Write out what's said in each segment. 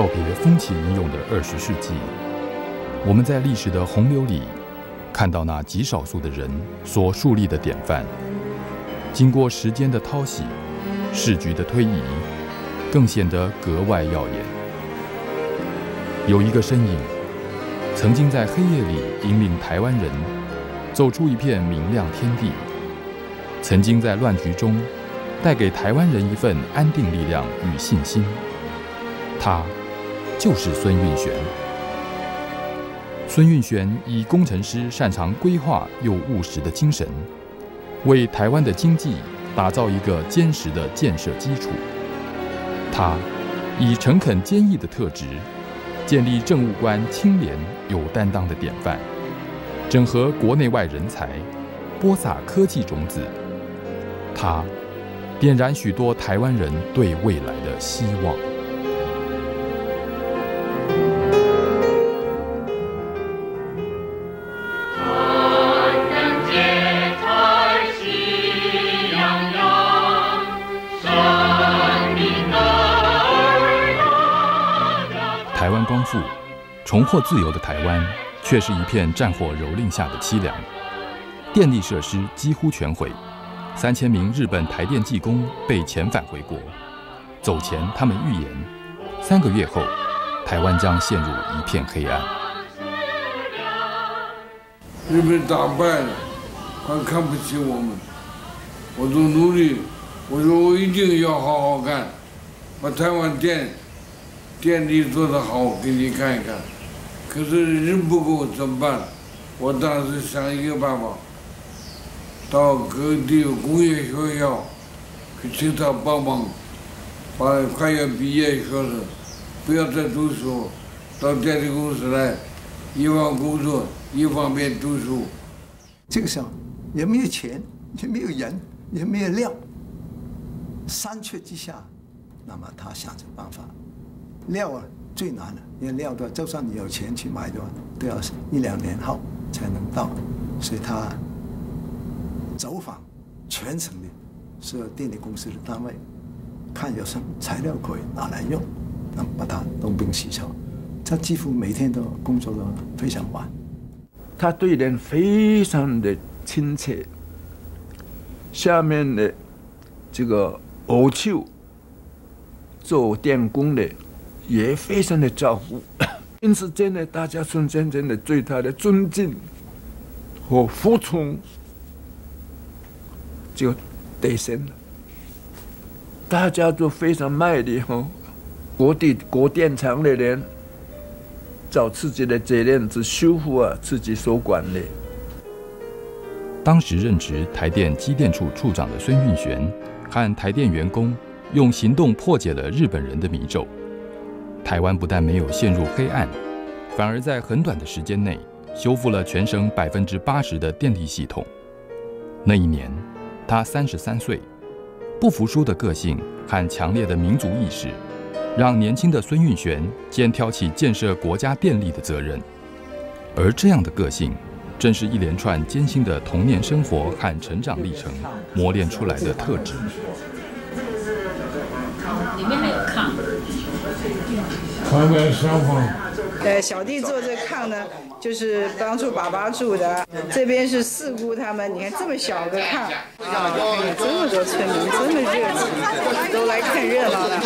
告别风起云涌的20世纪，我们在历史的洪流里看到那极少数的人所树立的典范。经过时间的淘洗，时局的推移，更显得格外耀眼。有一个身影，曾经在黑夜里引领台湾人走出一片明亮天地，曾经在乱局中带给台湾人一份安定力量与信心。他就是孙运璇。孙运璇以工程师擅长规划又务实的精神，为台湾的经济打造一个坚实的建设基础。他以诚恳坚毅的特质，建立政务官清廉有担当的典范，整合国内外人才，播撒科技种子。他点燃许多台湾人对未来的希望。重获自由的台湾，却是一片战火蹂躏下的凄凉。电力设施几乎全毁，3000名日本台电技工被遣返回国。走前他们预言，3个月后，台湾将陷入一片黑暗。日本打败了，他看不起我们。我都努力，我说我一定要好好干，把台湾电力做得好，给你看一看。可是人不够怎么办？我当时想一个办法，到各地工业学校去请他帮忙，把快要毕业学生不要再读书，到电力公司来，一方面工作，一方面读书。这个时候也没有钱，也没有人，也没有料，三缺之下，那么他想着办法。料啊最难了，因为料的就算你有钱去买的话，都要1、2年后才能到，所以他走访全省的所有电力公司的单位，看有什么材料可以拿来用，那把它东拼西凑，他几乎每天都工作的非常晚。他对人非常的亲切，下面的这个偶丘做电工的也非常的照顾，因此间呢，大家真的对他的尊敬和服从就提升了。大家都非常卖力哦，国电厂的人找自己的责任去修复自己所管的。当时任职台电机电处处长的孙运璇和台电员工，用行动破解了日本人的迷咒。台湾不但没有陷入黑暗，反而在很短的时间内修复了全省80%的电力系统。那一年，他33岁，不服输的个性和强烈的民族意识，让年轻的孙运璇肩挑起建设国家电力的责任。而这样的个性，正是一连串艰辛的童年生活和成长历程磨练出来的特质。里面还有炕，炕在上方。小弟做这炕呢，就是帮助爸爸住的。这边是四姑他们，你看这么小个炕，啊，这么多村民，这么热情，都来看热闹了。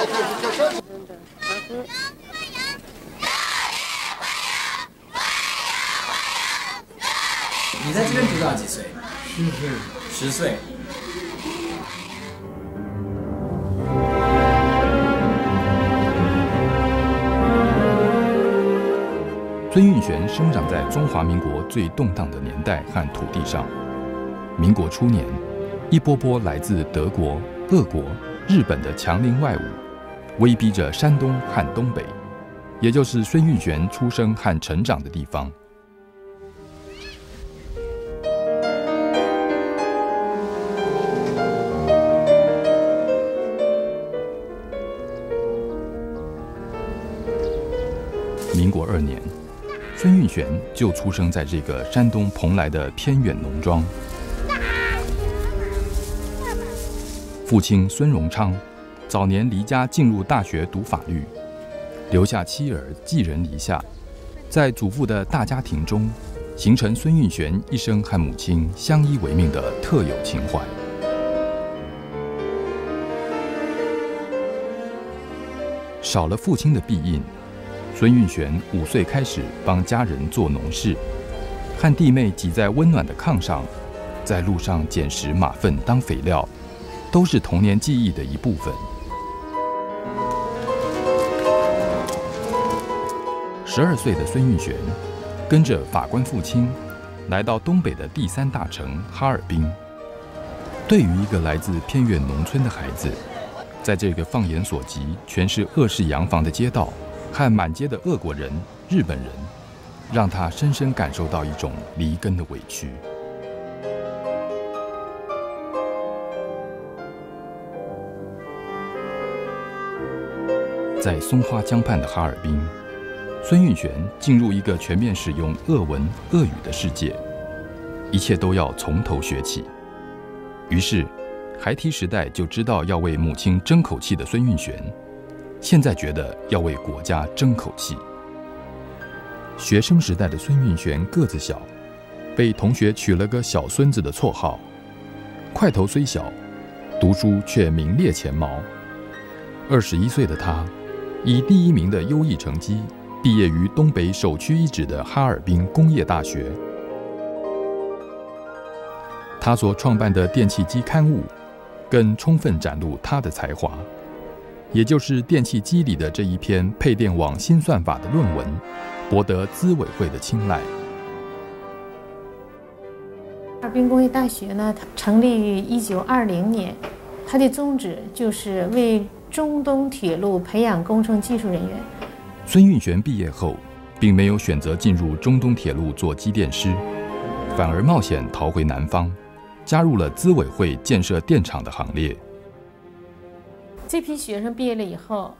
你在这边读到几岁？10岁。10岁。孙运璇生长在中华民国最动荡的年代和土地上。民国初年，一波波来自德国、俄国、日本的强邻外侮，威逼着山东和东北，也就是孙运璇出生和成长的地方。民国2年。孙运璇就出生在这个山东蓬莱的偏远农庄。父亲孙荣昌早年离家进入大学读法律，留下妻儿寄人篱下。在祖父的大家庭中，形成孙运璇一生和母亲相依为命的特有情怀。少了父亲的庇荫，孙运璇5岁开始帮家人做农事，和弟妹挤在温暖的炕上，在路上捡拾马粪当肥料，都是童年记忆的一部分。 12岁的孙运璇，跟着法官父亲，来到东北的第3大城哈尔滨。对于一个来自偏远农村的孩子，在这个放眼所及全是恶式洋房的街道和满街的俄国人、日本人，让他深深感受到一种离根的委屈。在松花江畔的哈尔滨。 孙运璇进入一个全面使用俄文、俄语的世界，一切都要从头学起。于是，孩提时代就知道要为母亲争口气的孙运璇，现在觉得要为国家争口气。学生时代的孙运璇个子小，被同学取了个“小孙子”的绰号。块头虽小，读书却名列前茅。21岁的他，以第1名的优异成绩。 毕业于东北首屈一指的哈尔滨工业大学，他所创办的电气机刊物，更充分展露他的才华，也就是电气机里的这一篇配电网新算法的论文，博得资委会的青睐。哈尔滨工业大学呢，它成立于1920年，它的宗旨就是为中东铁路培养工程技术人员。 孙运璇毕业后，并没有选择进入中东铁路做机电师，反而冒险逃回南方，加入了资委会建设电厂的行列。这批学生毕业了以后，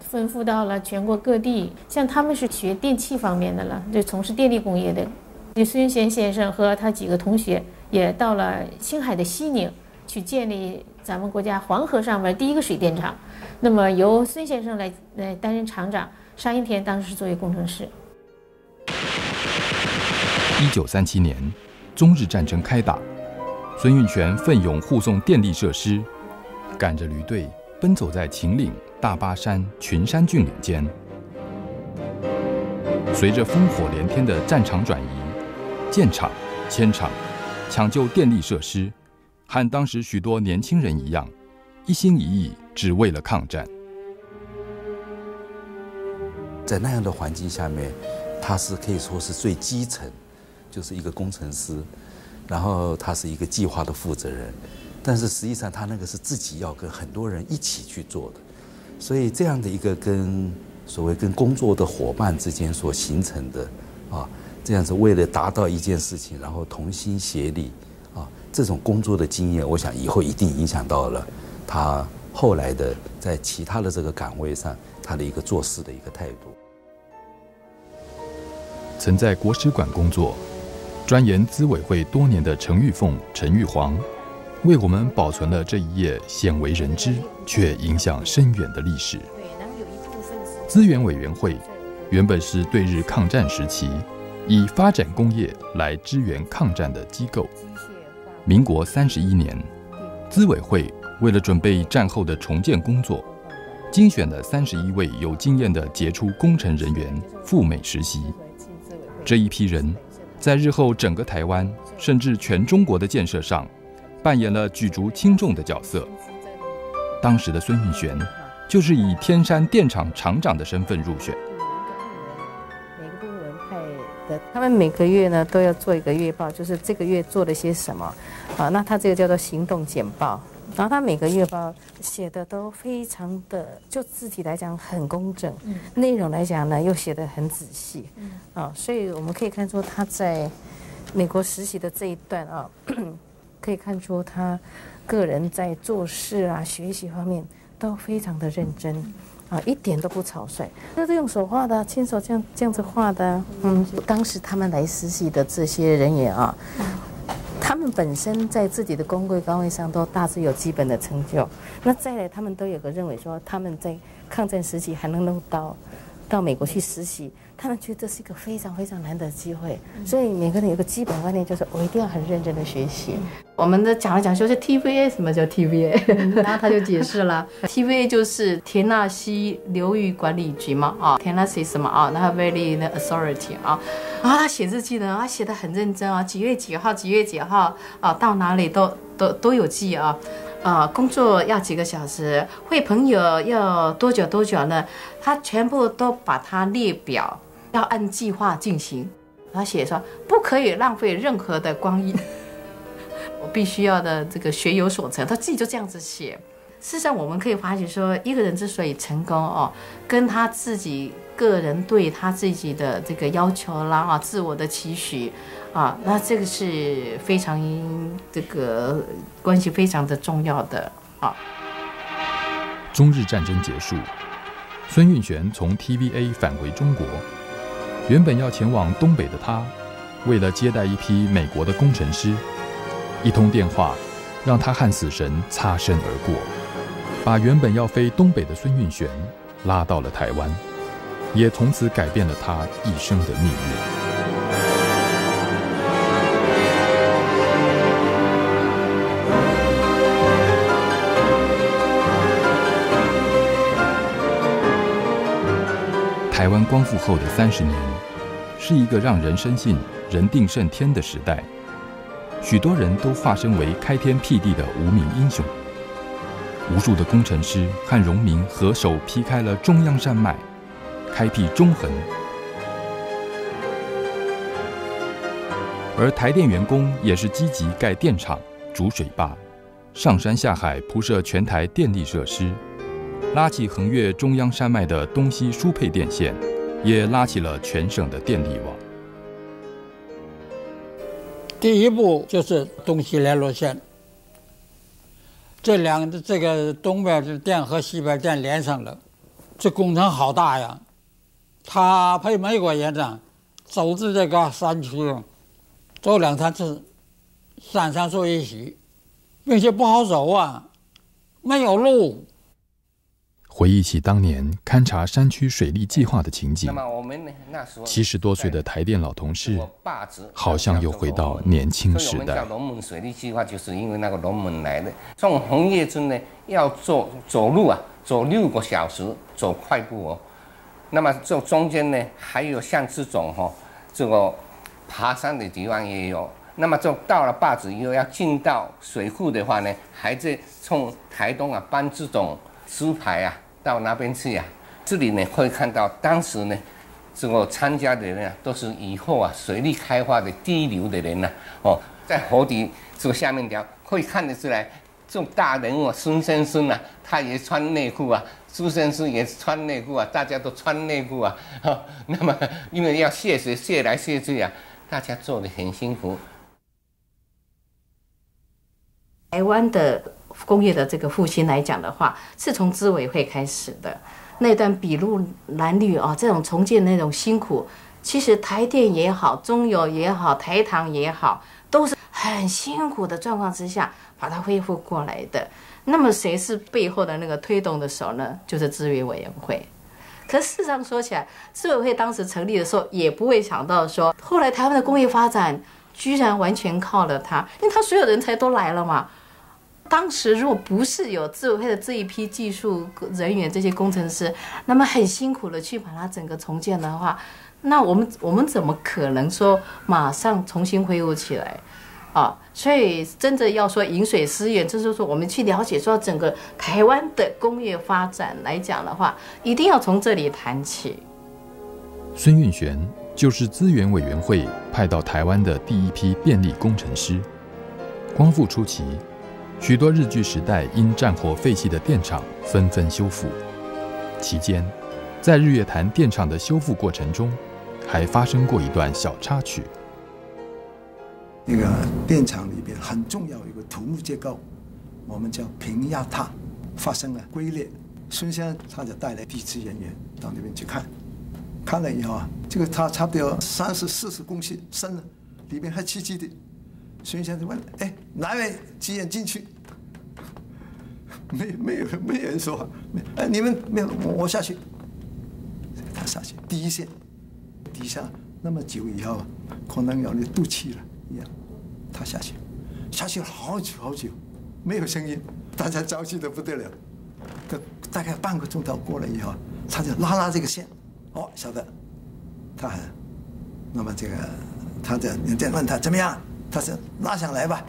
分布到了全国各地。像他们是学电气方面的了，就从事电力工业的。孙运璇先生和他几个同学也到了青海的西宁，去建立咱们国家黄河上面第1个水电厂。那么由孙先生来担任厂长。 商应天当时是作为工程师。1937年，中日战争开打，孙运璇奋勇护送电力设施，赶着驴队奔走在秦岭、大巴山、群山峻岭间。随着烽火连天的战场转移，建厂、迁厂、抢救电力设施，和当时许多年轻人一样，一心一意只为了抗战。 在那样的环境下面，他是可以说是最基层，就是一个工程师，然后他是一个计划的负责人，但是实际上他那个是自己要跟很多人一起去做的，所以这样的一个跟所谓跟工作的伙伴之间所形成的啊，这样子为了达到一件事情，然后同心协力啊，这种工作的经验，我想以后一定影响到了他后来的在其他的这个岗位上他的一个做事的一个态度。 曾在国史馆工作，专研资委会多年的程玉凤、陈玉煌，为我们保存了这一页鲜为人知却影响深远的历史。资源委员会原本是对日抗战时期以发展工业来支援抗战的机构。民国31年，资委会为了准备战后的重建工作，精选了31位有经验的杰出工程人员赴美实习。 这一批人，在日后整个台湾甚至全中国的建设上，扮演了举足轻重的角色。当时的孙运璇，就是以天山电厂厂长的身份入选。每个部门派的，他们每个月呢都要做一个月报，就是这个月做了些什么啊？那他这个叫做行动简报。然后他每个月报写的都非常的，就字体来讲很工整，内容来讲呢又写得很仔细。 啊、哦，所以我们可以看出他在美国实习的这一段啊、哦，可以看出他个人在做事啊、学习方面都非常的认真啊、哦，一点都不草率。那是用手画的，亲手这样子画的。嗯，当时他们来实习的这些人员啊、哦，他们本身在自己的工作岗位上都大致有基本的成就。那再来，他们都有个认为说他们在抗战时期还能弄到。到美国去实习，他们觉得这是一个非常非常难得的机会。所以每个人有个基本观念，就是我一定要很认真的学习。我们的讲来讲去是 TVA， 什么叫 TVA？、然后他就解释了，TVA 就是田纳西流域管理局嘛，啊 ，Tennessee 什么啊，然后 Valley Authority 啊，然后他写日记呢，他写得很认真啊，几月几号，几月几号啊，到哪里都有记啊。 工作要几个小时，会朋友要多久多久呢？他全部都把它列表，要按计划进行。他写说不可以浪费任何的光阴，我必须要的这个学有所成。他自己就这样子写。事实上，我们可以发觉说，一个人之所以成功哦，跟他自己个人对他自己的这个要求啦啊，自我的期许。 啊，那这个是非常这个关系非常的重要的啊。中日战争结束，孙运璇从 TVA 返回中国，原本要前往东北的他，为了接待一批美国的工程师，一通电话让他和死神擦身而过，把原本要飞东北的孙运璇拉到了台湾，也从此改变了他一生的命运。 台湾光复后的30年，是一个让人深信“人定胜天”的时代。许多人都化身为开天辟地的无名英雄，无数的工程师和农民合手劈开了中央山脉，开辟中横。而台电员工也是积极盖电厂、筑水坝，上山下海铺设全台电力设施。 拉起横越中央山脉的东西输配电线，也拉起了全省的电力网。第一步就是东西联络线，这个东边的电和西边电连上了，这工程好大呀！他陪美国人呢，走至这个山区，走2、3次，山上坐一起，并且不好走啊，没有路。 回忆起当年勘察山区水利计划的情景，70多岁的台电老同事，好像又回到年轻时代。我们叫龙门水利计划，就是因为那个龙门来的。从红叶村呢，要走路啊，走6个小时，走快步哦。那么这中间呢，还有像这种这个爬山的地方也有。那么就到了坝子以后，要进到水库的话呢，还是从台东啊搬这种石牌啊。 到那边去呀、这里呢会看到当时呢，这个参加的人啊，都是以后啊水利开发的第一流的人呐、在河底这个下面条可以看得出来，这种大人物孙先生啊，他也穿内裤啊，朱先生也穿内裤啊，大家都穿内裤啊。那么因为要泄水泄来泄去啊，大家做得很辛苦。台湾的 工业的这个复兴来讲的话，是从资委会开始的那段筚路蓝缕啊，这种重建那种辛苦，其实台电也好，中油也好，台糖也好，都是很辛苦的状况之下把它恢复过来的。那么谁是背后的那个推动的手呢？就是资源委员会。可事实上说起来，资委会当时成立的时候，也不会想到说，后来台湾的工业发展居然完全靠了它，因为它所有人才都来了嘛。 当时如果不是有资委会的这一批技术人员、这些工程师，那么很辛苦的去把它整个重建的话，那我们怎么可能说马上重新恢复起来啊？所以真的要说饮水思源，就是说我们去了解说整个台湾的工业发展来讲的话，一定要从这里谈起。孙运璇就是资源委员会派到台湾的第一批便利工程师，光复初期。 许多日据时代因战火废弃的电厂纷纷修复，期间，在日月潭电厂的修复过程中，还发生过一段小插曲。那个电厂里边很重要一个土木结构，我们叫平压塔，发生了龟裂。孙先生他就带来地质人员到那边去看，看了以后啊，这个塔差不多30、40公尺深了，里面黑漆漆的。 孙先生问：“哎，哪位几人进去？”没有人说话。哎，你们没有，我下去。他下去，第一线底下那么久以后，可能有你肚气了一样，他下去，下去了好久好久，没有声音，大家着急的不得了。大概半个钟头过了以后，他就拉拉这个线，哦，晓得，他很，那么这个他的人家问他怎么样，他说拉上来吧，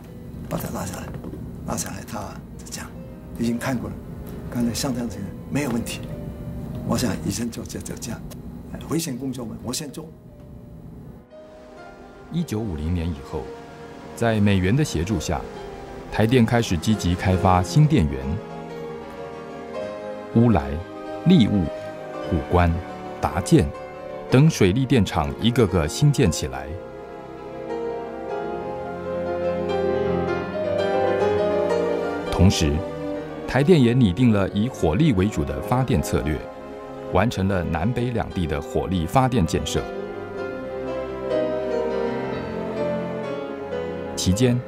把他拉上来，拉上来，他就这样，已经看过了，刚才上当这个没有问题。 我想以前做这样，危险工作嘛，我先做。1950年以后，在美元的协助下，台电开始积极开发新电源。乌来、利物、虎关、达建等水利电厂一个个兴建起来。 同时，台电也拟定了以火力为主的发电策略。 完成了南北两地的火力发电建设。期间，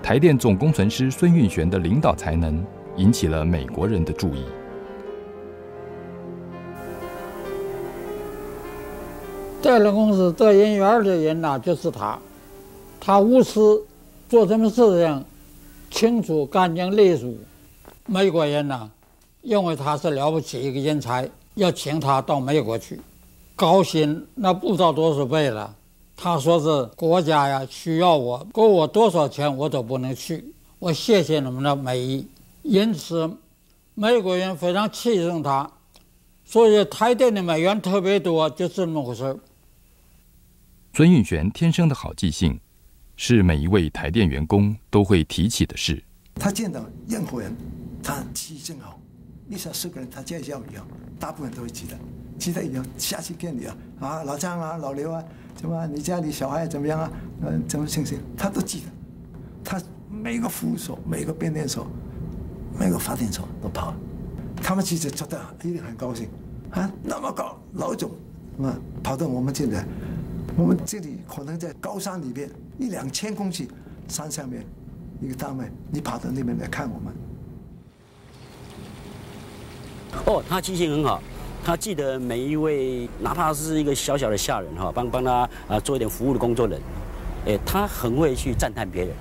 台电总工程师孙运璇的领导才能引起了美国人的注意。这个公司这人员的人呐、就是他，他无私，做什么事情清楚、干净、利索。美国人呐、认为他是了不起一个人才。 要请他到美国去，高薪那不知道多少倍了。他说是国家呀需要我，给我多少钱我都不能去。我谢谢你们的美意，因此美国人非常器重他，所以台电的美元特别多，就是那么回事。孙运璇天生的好记性，是每一位台电员工都会提起的事。他见到任何人，他记性好。 你想四个人，他介绍以后，大部分都会记得，记得以后下次见你啊，啊老张啊，老刘啊，什么你家里小孩怎么样啊，怎么情形，他都记得。他每个服务所、每个变电所、每个发电所都跑，他们其实觉得一定很高兴啊，那么高老总啊，跑到我们这里来，我们这里可能在高山里面1、2千公尺山上面一个单位，你跑到那边来看我们。 哦，他记性很好，他记得每一位，哪怕是一个小小的下人哈，帮他做一点服务的工作人，哎，他很会去赞叹别人，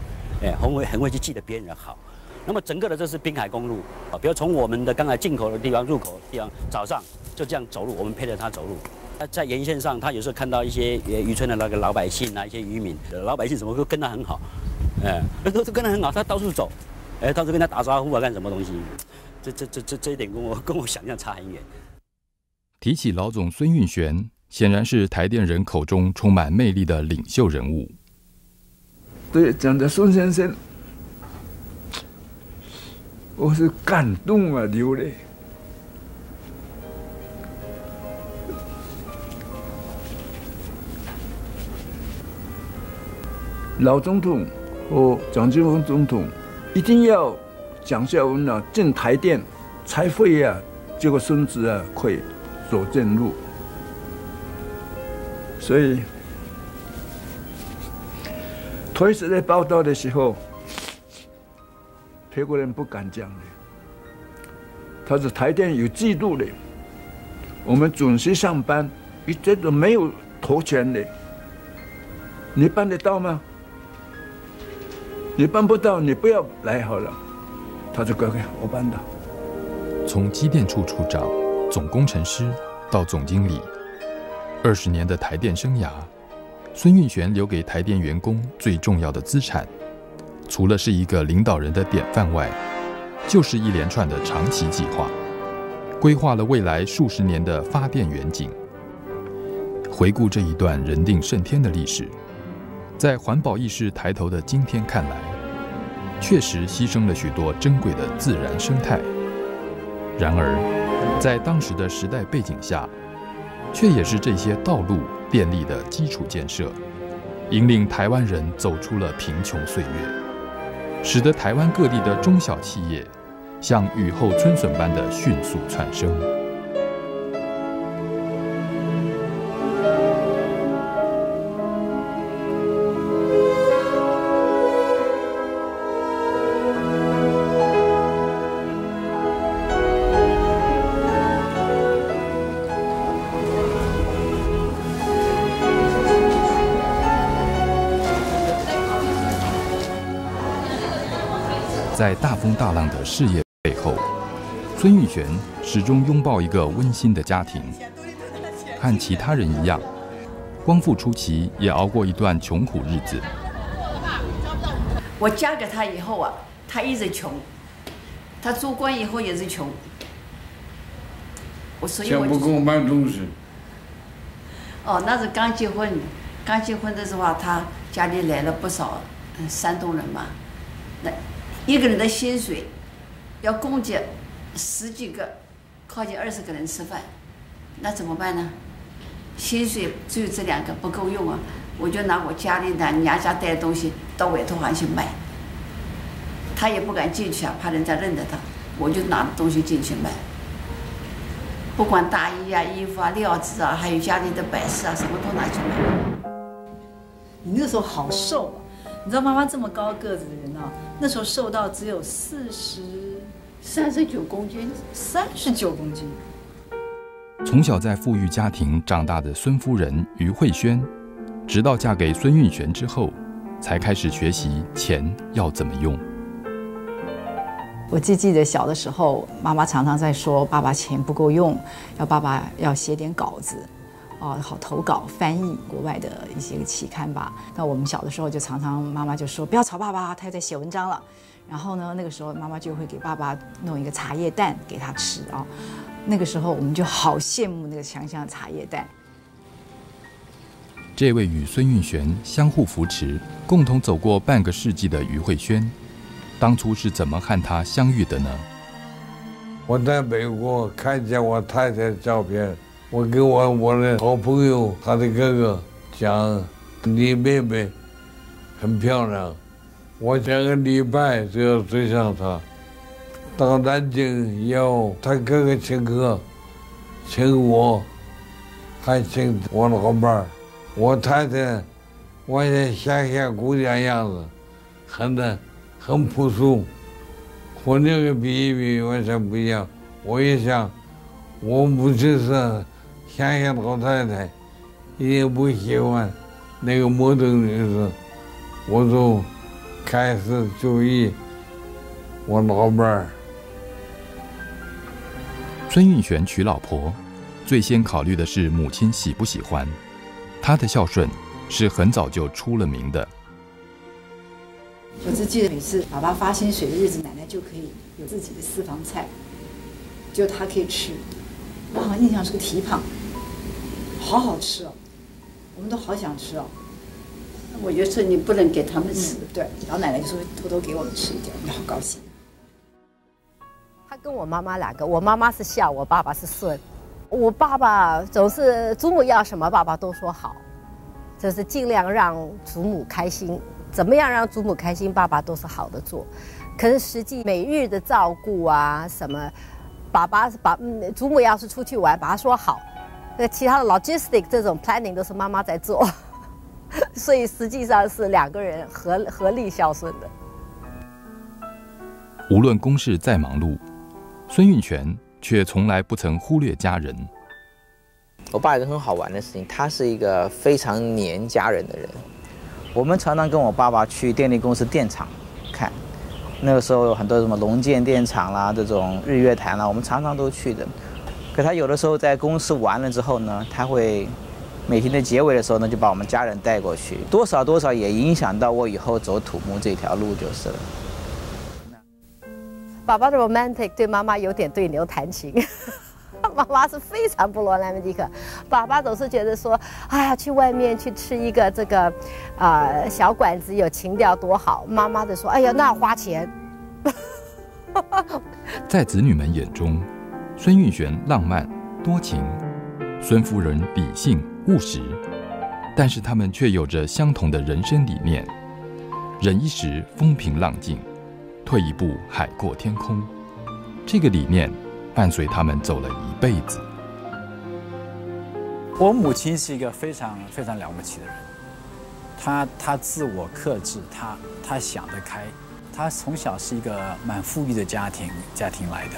哎，很会去记得别人的好。那么整个的这是滨海公路啊，比如从我们的刚才进口的地方、入口的地方，早上就这样走路，我们陪着他走路。那在沿线上，他有时候看到一些渔村的那个老百姓啊，一些渔民，老百姓怎么会跟他很好，哎，都跟他很好，他到处走，哎，到处跟他打招呼啊，干什么东西。 这一点跟我想象差很远。提起老总孙运璇，显然是台电人口中充满魅力的领袖人物。对，讲的孙先生，我是感动啊，流泪。老总统和蒋经国总统一定要。 蒋孝文啊，进台电才会啊，这个孙子啊，可以走正路。所以，同时在报道的时候，别国人不敢讲的，他是台电有制度的，我们准时上班，一直都没有投钱的，你办得到吗？你办不到，你不要来好了。 他就乖乖，我办的。从机电处处长、总工程师到总经理，20年的台电生涯，孙运璇留给台电员工最重要的资产，除了是一个领导人的典范外，就是一连串的长期计划，规划了未来数十年的发电远景。回顾这一段人定胜天的历史，在环保意识抬头的今天看来。 确实牺牲了许多珍贵的自然生态，然而，在当时的时代背景下，却也是这些道路、电力的基础建设，引领台湾人走出了贫穷岁月，使得台湾各地的中小企业像雨后春笋般的迅速窜升。在大风大浪的事业背后，孙玉璇始终拥抱一个温馨的家庭。和其他人一样，光复初期也熬过一段穷苦日子。我嫁给他以后啊，他一直穷，他做官以后也是穷。我所以我不公办公室。哦，那是刚结婚，刚结婚的时候啊，他家里来了不少山东人嘛，那一个人的薪水要供给十几个、靠近20个人吃饭。 那怎么办呢？薪水只有这2个不够用啊！我就拿我家里的娘家带的东西到委托行去卖。他也不敢进去啊，怕人家认得他。我就拿东西进去卖，不管大衣啊、衣服啊、料子啊，还有家里的摆饰啊，什么都拿去卖。你那时候好瘦啊！你知道妈妈这么高个子的人啊，那时候瘦到只有39公斤，39公斤。 从小在富裕家庭长大的孙夫人于慧萱，直到嫁给孙运璇之后，才开始学习钱要怎么用。我记得小的时候，妈妈常常在说爸爸钱不够用，爸爸要写点稿子，啊，好投稿翻译国外的一些期刊吧。那我们小的时候就常常妈妈就说不要吵爸爸，他又在写文章了。然后呢，那个时候妈妈就会给爸爸弄一个茶叶蛋给他吃啊。 那个时候，我们就好羡慕那个香香茶叶蛋。这位与孙运璇相互扶持、共同走过半个世纪的于慧萱，当初是怎么和他相遇的呢？我在美国看见我太太的照片，我跟我的好朋友他的哥哥讲，你妹妹很漂亮，我2个礼拜就要追上她。 到南京要他哥哥请客，请我，还请我老伴儿，我太太，我也乡下姑娘样子，很朴素。我那个比一比完全不一样。我一想，我母亲是乡下老太太，也不喜欢那个摩登女子，我就开始注意我老伴儿。 孙运璇娶老婆，最先考虑的是母亲喜不喜欢。她的孝顺是很早就出了名的。我只记得每次爸爸发薪水的日子，奶奶就可以有自己的私房菜，就她可以吃。我好像印象是个蹄膀，好好吃哦，我们都好想吃哦。我觉得你不能给他们吃，对。然后奶奶就说偷偷给我们吃一点，我们好高兴。 跟我妈妈2个，我妈妈是孝，我爸爸是顺。我爸爸总是祖母要什么，爸爸都说好，就是尽量让祖母开心。怎么样让祖母开心，爸爸都是好的做。可是实际每日的照顾啊，什么，祖母要是出去玩，把他说好。那其他的 logistic 这种 planning 都是妈妈在做，所以实际上是2个人合力孝顺的。无论公事再忙碌。 孙运璇却从来不曾忽略家人。我爸有个很好玩的事情，他是一个非常黏家人的人。我们常常跟我爸爸去电力公司电厂看，那个时候有很多什么龙建电厂啦、这种日月潭啦，我们常常都去的。可他有的时候在公司完了之后呢，他会每天的结尾的时候呢，就把我们家人带过去，多少也影响到我以后走土木这条路就是了。 爸爸的 romantic 对妈妈有点对牛弹琴，妈妈是非常不 romantic。爸爸总是觉得说，哎呀，去外面去吃一个这个，小馆子有情调多好。妈妈的说，哎呀，那花钱。在子女们眼中，孙运璇浪漫多情，孙夫人理性务实，但是他们却有着相同的人生理念：忍一时风平浪静。 退一步，海阔天空。这个理念伴随他们走了一辈子。我母亲是一个非常了不起的人，她自我克制，她想得开。她从小是一个蛮富裕的家庭来的，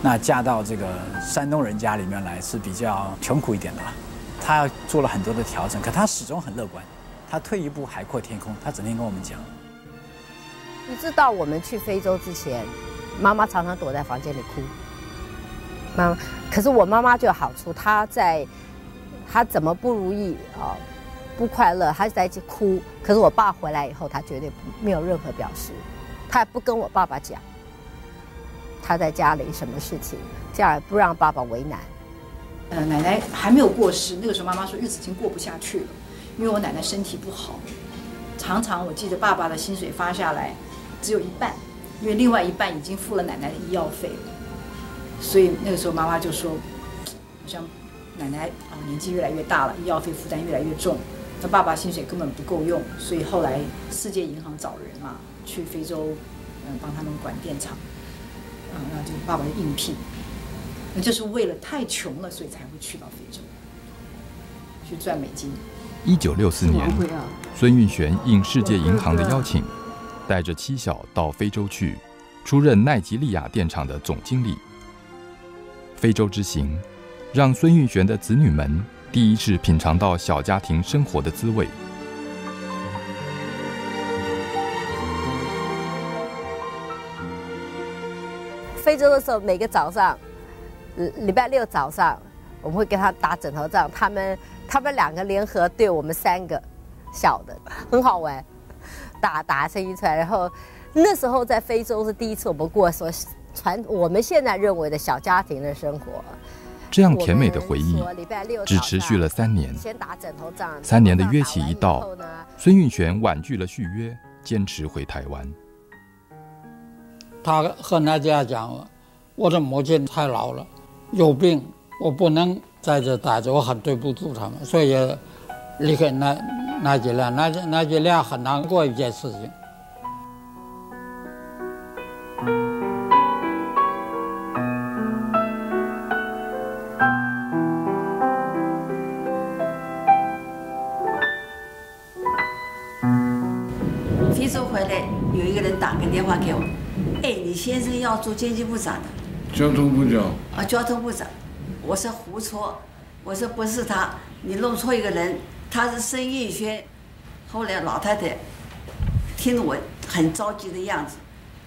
那嫁到这个山东人家里面来是比较穷苦一点的了。她做了很多的调整，可她始终很乐观。她退一步，海阔天空。她整天跟我们讲。你知道我们去非洲之前，妈妈常常躲在房间里哭。妈妈，可是我妈妈就有好处，她怎么不如意啊，不快乐，她就在一起哭。可是我爸回来以后，她绝对没有任何表示，她也不跟我爸爸讲，她在家里什么事情，这样也不让爸爸为难。奶奶还没有过世，那个时候妈妈说日子已经过不下去了，因为我奶奶身体不好，常常我记得爸爸的薪水发下来只有一半，因为另外一半已经付了奶奶的医药费了。所以那个时候，妈妈就说，好像奶奶啊年纪越来越大了，医药费负担越来越重，那爸爸薪水根本不够用，所以后来世界银行找人嘛，去非洲，帮他们管电厂，那就爸爸就应聘，那就是为了太穷了，所以才会去到非洲，去赚美金。1964年，孙运璇应世界银行的邀请，带着妻小到非洲去，出任奈及利亚电厂的总经理。非洲之行，让孙运璇的子女们第一次品尝到小家庭生活的滋味。非洲的时候，每个早上，礼拜六早上，我们会跟他打枕头仗，他们两个联合对我们三个小的，很好玩，打声音出来。然后那时候在非洲是第一次我们过说。我们现在认为的小家庭的生活，这样甜美的回忆只持续了3年。3年的约期一到，孙运璇婉拒了续约，坚持回台湾。他和大家讲：“我的母亲太老了，有病，我不能在这待着，我很对不住他们，所以离开奈及利亚，奈及利亚很难过一件事情。”先生要做经济部长的，交通部长啊，交通部长，我说胡说，我说不是他，你弄错一个人，他是生意圈。后来老太太听了我很着急的样子，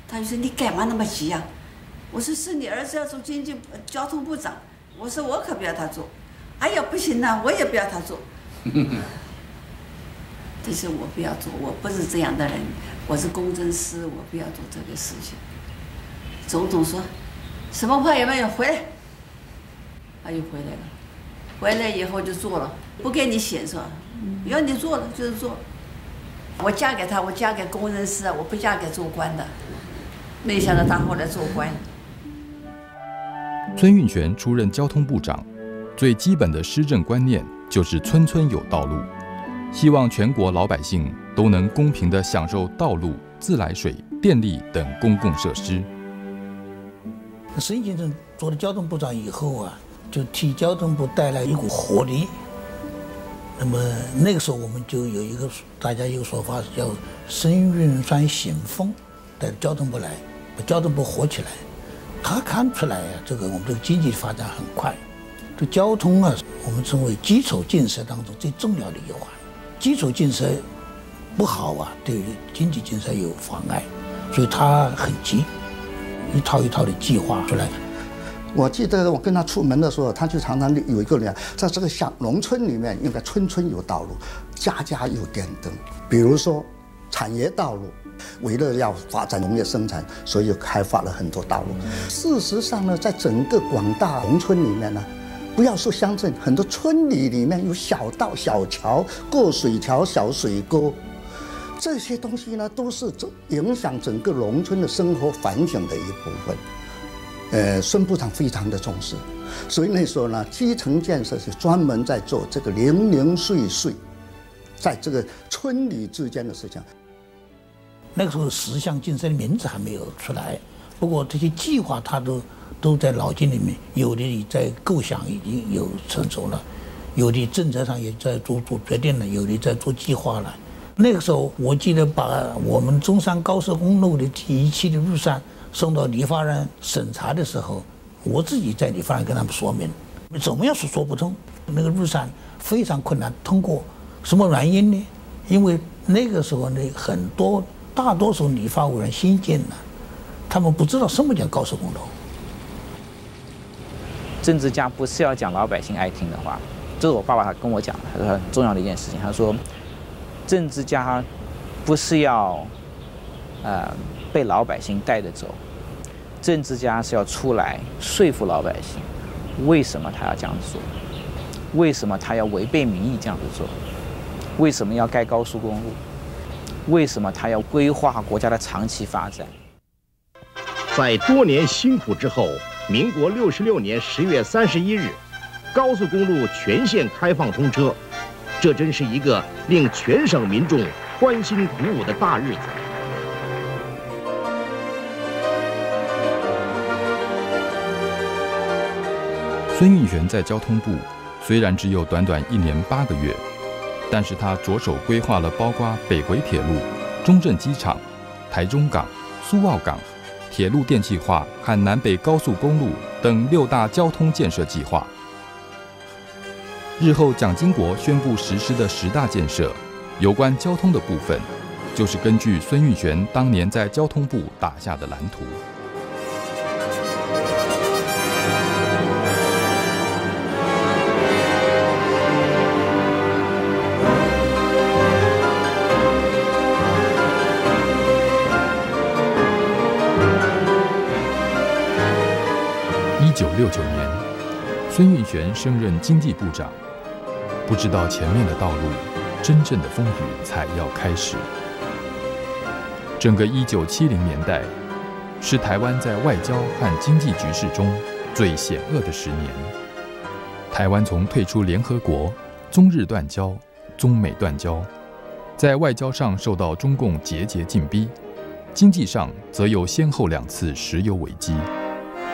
她就说你干嘛那么急呀？我说是你儿子要做交通部长，我说我可不要他做，哎呀不行啊，我也不要他做，但是我不要做，我不是这样的人，我是工程师，我不要做这个事情。总统说：“什么话也没有，回来。”他就回来了，回来以后就做了，不给你显示，要你做了就是做了。我嫁给他，我嫁给工程师，我不嫁给做官的。没想到他后来做官。孙运璇出任交通部长，最基本的施政观念就是村村有道路，希望全国老百姓都能公平地享受道路、自来水、电力等公共设施。孙先生做了交通部长以后啊，就替交通部带来一股活力。那么那个时候我们就有一个大家有说法叫“孙运璇醒风”，带着交通部来，把交通部活起来。他看出来啊，我们这个经济发展很快，这交通啊，我们称为基础建设当中最重要的一环。基础建设不好啊，对经济建设有妨碍，所以他很急。一套一套的计划出来。我记得我跟他出门的时候，他就常常有一个人，在这个小农村里面，应该村村有道路，家家有电灯。比如说，产业道路，为了要发展农业生产，所以开发了很多道路。事实上呢，在整个广大农村里面呢，不要说乡镇，很多村里面有小道、小桥、过水桥、小水沟。这些东西呢，都是影响整个农村的生活反省的一部分。孙部长非常的重视，所以那时候呢，基层建设是专门在做这个零零碎碎，在这个村里之间的事情。那个时候10项建设的名字还没有出来，不过这些计划他都在脑筋里面，有的在构想已经有成熟了，有的政策上也在做决定了，有的在做计划了。那个时候，我记得把我们中山高速公路的第一期的预算送到理发院审查的时候，我自己在理发院跟他们说明，怎么样是说不通，那个预算非常困难通过。什么原因呢？因为那个时候呢，很多大多数女法务人新进的，他们不知道什么叫高速公路。政治家不是要讲老百姓爱听的话，这是我爸爸跟我讲的，他说很重要的一件事情。他说，政治家不是要被老百姓带着走，政治家是要出来说服老百姓，为什么他要这样做，为什么他要违背民意这样子做，为什么要盖高速公路。 为什么他要规划国家的长期发展？在多年辛苦之后，民国66年10月31日，高速公路全线开放通车，这真是一个令全省民众欢欣鼓舞的大日子。孙运璇在交通部虽然只有短短1年8个月。 但是他着手规划了包括北回铁路、中正机场、台中港、苏澳港、铁路电气化和南北高速公路等6大交通建设计划。日后蒋经国宣布实施的10大建设，有关交通的部分，就是根据孙运璇当年在交通部打下的蓝图。 1969年，孙运璇升任经济部长，不知道前面的道路，真正的风雨才要开始。整个1970年代，是台湾在外交和经济局势中最险恶的10年。台湾从退出联合国、中日断交、中美断交，在外交上受到中共节节进逼，经济上则有先后2次石油危机。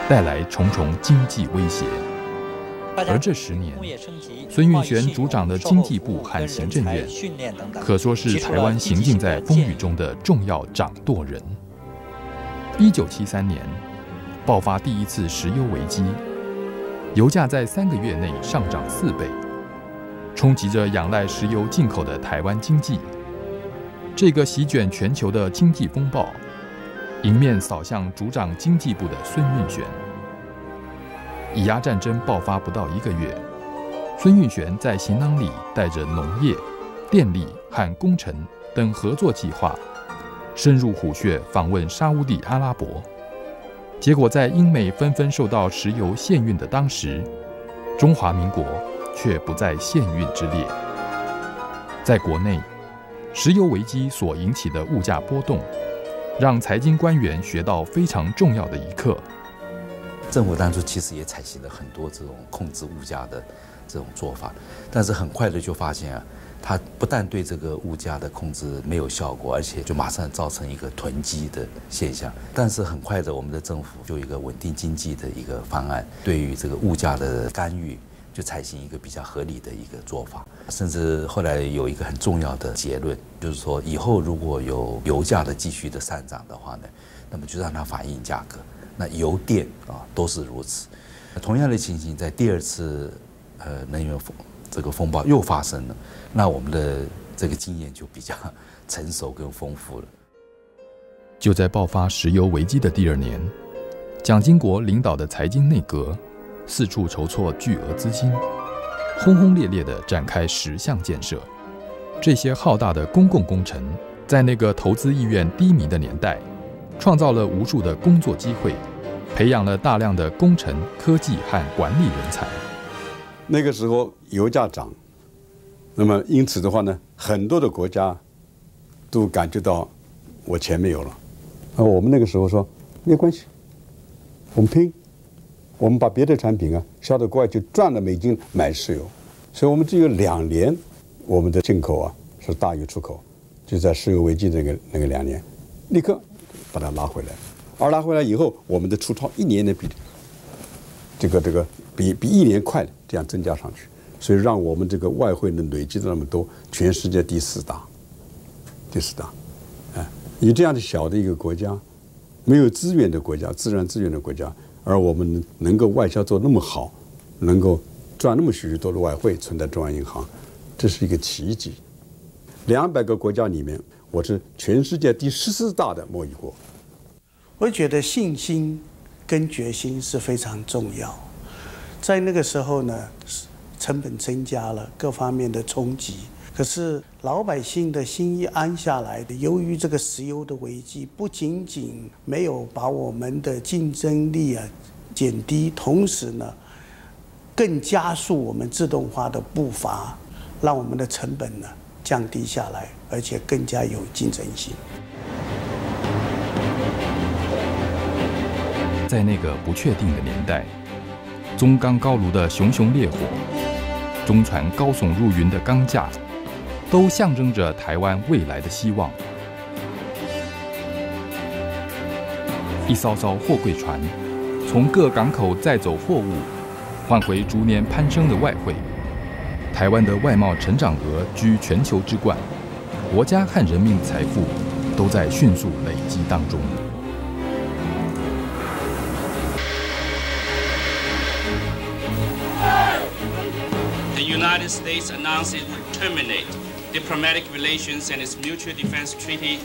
带来重重经济威胁，而这10年，孙运璇主掌的经济部和行政院，可说是台湾行进在风雨中的重要掌舵人。1973年，爆发第1次石油危机，油价在3个月内上涨4倍，冲击着仰赖石油进口的台湾经济。这个席卷全球的经济风暴。 迎面扫向主掌经济部的孙运璇。以鸦战争爆发不到1个月，孙运璇在行囊里带着农业、电力和工程等合作计划，深入虎穴访问沙乌地阿拉伯。结果在英美纷纷受到石油限运的当时，中华民国却不在限运之列。在国内，石油危机所引起的物价波动。 让财经官员学到非常重要的一课。政府当初其实也采取了很多这种控制物价的这种做法，但是很快的就发现啊，它不但对这个物价的控制没有效果，而且就马上造成一个囤积的现象。但是很快的，我们的政府就一个稳定经济的一个方案，对于这个物价的干预。 就采取一个比较合理的一个做法，甚至后来有一个很重要的结论，就是说以后如果有油价的继续的上涨的话呢，那么就让它反映价格。那油电啊都是如此。同样的情形在第2次能源风暴又发生了，那我们的这个经验就比较成熟跟丰富了。就在爆发石油危机的第2年，蒋经国领导的财经内阁。 四处筹措巨额资金，轰轰烈烈地展开10项建设。这些浩大的公共工程，在那个投资意愿低迷的年代，创造了无数的工作机会，培养了大量的工程、科技和管理人才。那个时候油价涨，那么因此的话呢，很多的国家都感觉到我钱没有了。那我们那个时候说没有关系，我们拼。 我们把别的产品啊销到国外去赚了美金买石油，所以我们只有2年，我们的进口啊是大于出口，就在石油危机那个2年，立刻把它拉回来，而拉回来以后，我们的出超1年的比1年快的这样增加上去，所以让我们这个外汇能累积的那么多，全世界第4大，哎，以这样的小的一个国家，没有资源的国家，自然资源的国家。 而我们能够外销做那么好，能够赚那么许许多多的外汇存在中央银行，这是一个奇迹。200个国家里面，我是全世界第14大的贸易国。我觉得信心跟决心是非常重要。在那个时候呢，成本增加了，各方面的冲击。 可是老百姓的心一安下来的，由于这个石油的危机，不仅仅没有把我们的竞争力减低，同时呢，更加速我们自动化的步伐，让我们的成本呢降低下来，而且更加有竞争性。在那个不确定的年代，中钢高炉的熊熊烈火，中船高耸入云的钢架。 都象征着台湾未来的希望。一艘艘货柜船从各港口载走货物，换回逐年攀升的外汇。台湾的外贸成长额居全球之冠，国家和人民的财富都在迅速累积当中。The United States announced it would terminate. Diplomatic relations and its mutual defense treaty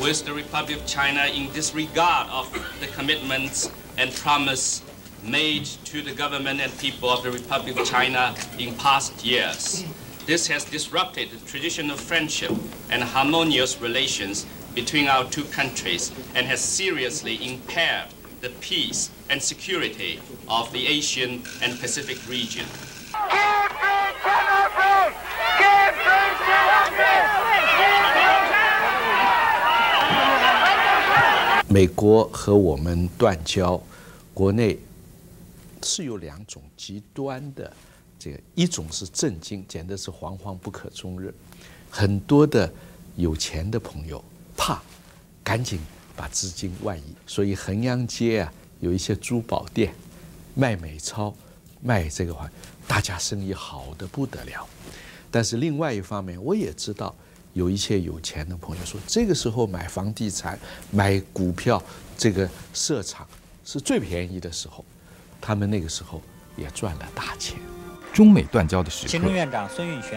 with the Republic of China in disregard of the commitments and promise made to the government and people of the Republic of China in past years. This has disrupted the traditional friendship and harmonious relations between our two countries and has seriously impaired the peace and security of the Asian and Pacific region. 美国和我们断交，国内是有2种极端的，这个一种是震惊，简直是惶惶不可终日。很多的有钱的朋友怕，赶紧把资金外移，所以衡阳街啊有一些珠宝店，卖美钞，卖这个话，大家生意好的不得了。但是另外一方面，我也知道。 有一些有钱的朋友说，这个时候买房地产、买股票，这个市场是最便宜的时候，他们那个时候也赚了大钱。中美断交的时刻，行政院长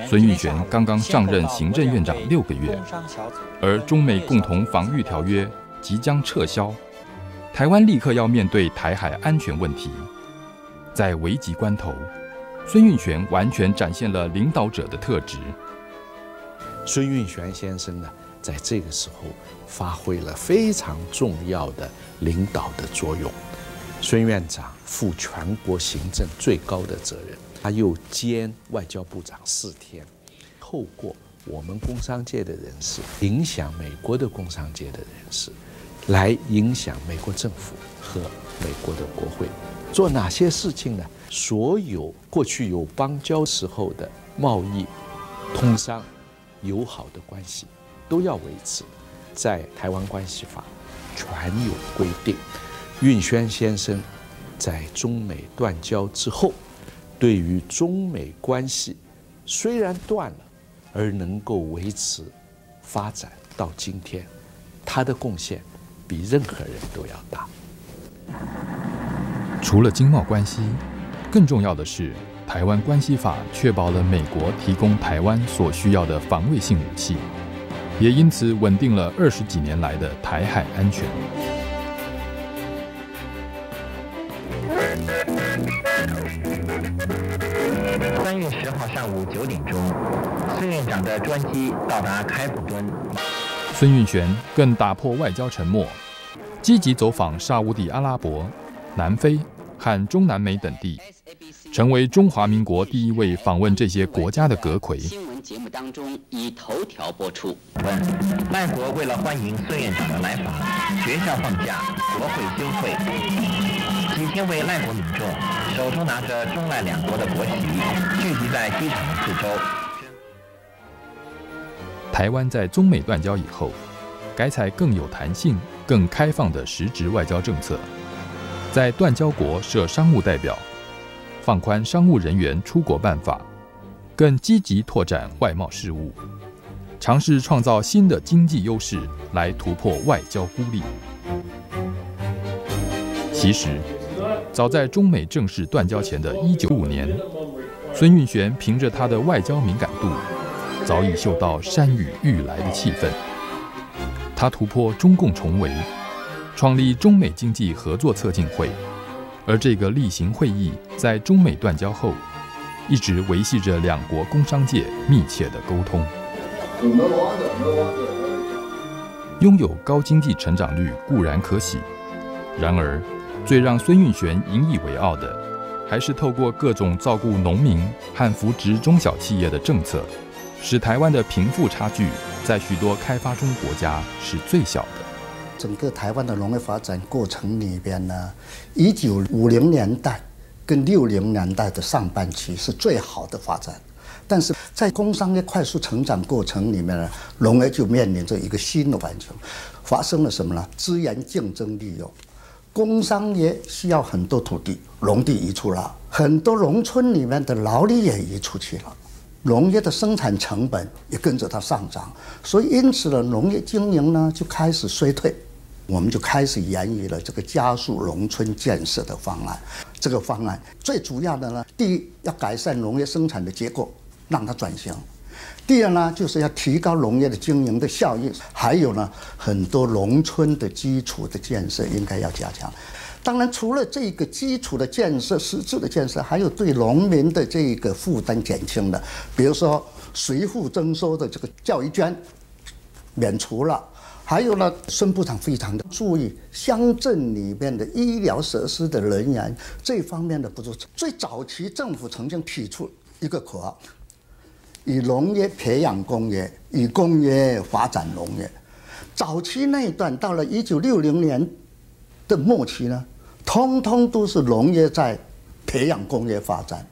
孙运璇刚刚上任行政院长6个月，而中美共同防御条约即将撤销，台湾立刻要面对台海安全问题。在危急关头，孙运璇完全展现了领导者的特质。 孙运璇先生呢，在这个时候发挥了非常重要的领导的作用。孙院长负全国行政最高的责任，他又兼外交部长4天，透过我们工商界的人士，影响美国的工商界的人士，来影响美国政府和美国的国会。做哪些事情呢？所有过去有邦交时候的贸易、通商。 友好的关系都要维持，在《台湾关系法》全有规定。运璇先生在中美断交之后，对于中美关系虽然断了，而能够维持发展到今天，他的贡献比任何人都要大。除了经贸关系，更重要的是。 《台湾关系法》确保了美国提供台湾所需要的防卫性武器，也因此稳定了20几年来的台海安全。3月10号下午9点钟，孙院长的专机到达开普敦。孙运璇更打破外交沉默，积极走访沙乌地阿拉伯、南非和中南美等地。 成为中华民国第1位访问这些国家的阁魁。新闻节目当中以头条播出。赖国为了欢迎孙院长的来访，学校放假，国会休会，几千位赖国民众手中拿着中赖2国的国旗，聚集在机场的四周。台湾在中美断交以后，改采更有弹性、更开放的实质外交政策，在断交国设商务代表。 放宽商务人员出国办法，更积极拓展外贸事务，尝试创造新的经济优势来突破外交孤立。其实，早在中美正式断交前的1995年，孙运璇凭着他的外交敏感度，早已嗅到山雨欲来的气氛，他突破中共重围，创立中美经济合作策进会，而这个例行会议在中美断交后，一直维系着两国工商界密切的沟通。拥有高经济成长率固然可喜，然而最让孙运璇引以为傲的，还是透过各种照顾农民和扶植中小企业的政策，使台湾的贫富差距在许多开发中国家是最小的。整个台湾的农业发展过程里边呢，1950年代跟60年代的上半期是最好的发展，但是在工商业快速成长过程里面呢，农业就面临着一个新的环境，发生了什么呢？资源竞争利用。工商业需要很多土地，农地移出了，很多农村里面的劳力也移出去了，农业的生产成本也跟着它上涨，所以因此呢，农业经营呢就开始衰退，我们就开始研议了这个加速农村建设的方案。这个方案最主要的呢，第一要改善农业生产的结构，让它转型；第二呢，就是要提高农业的经营的效益，还有呢，很多农村的基础的建设应该要加强。当然，除了这个基础的建设、实质的建设，还有对农民的这个负担减轻的，比如说随户征收的这个教育捐免除了，还有呢，孙部长非常的注意乡镇里面的医疗设施的人员这方面的补助。最早期政府曾经提出一个口号。以农业培养工业，以工业发展农业。早期那一段到了1960年的末期呢，通通都是农业在培养工业发展。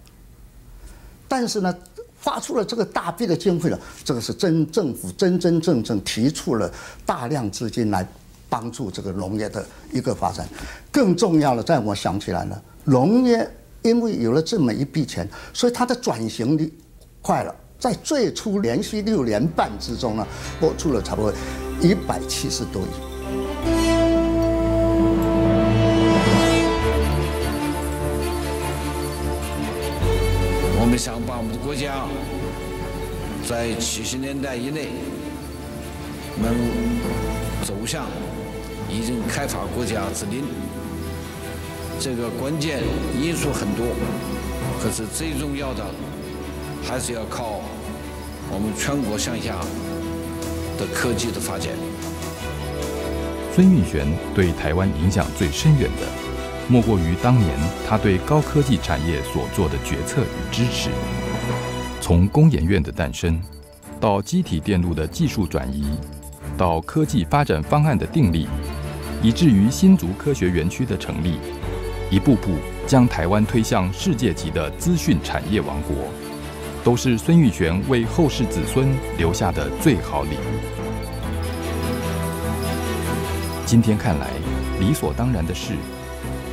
但是呢，发出了这个大笔的经费了，这个是政府真正提出了大量资金来帮助这个农业的一个发展。更重要的，在我想起来呢，农业因为有了这么一笔钱，所以它的转型率快了。在最初连续6年半之中呢，拨出了差不多170多亿。我们想把我们的国家在70年代以内能走向已经开发国家之林，这个关键因素很多，可是最重要的还是要靠我们全国上下的科技的发展。孙运璇对台湾影响最深远的，莫过于当年他对高科技产业所做的决策与支持。从工研院的诞生，到机体电路的技术转移，到科技发展方案的订立，以至于新竹科学园区的成立，一步步将台湾推向世界级的资讯产业王国。都是孙运璇为后世子孙留下的最好礼物。今天看来理所当然的事，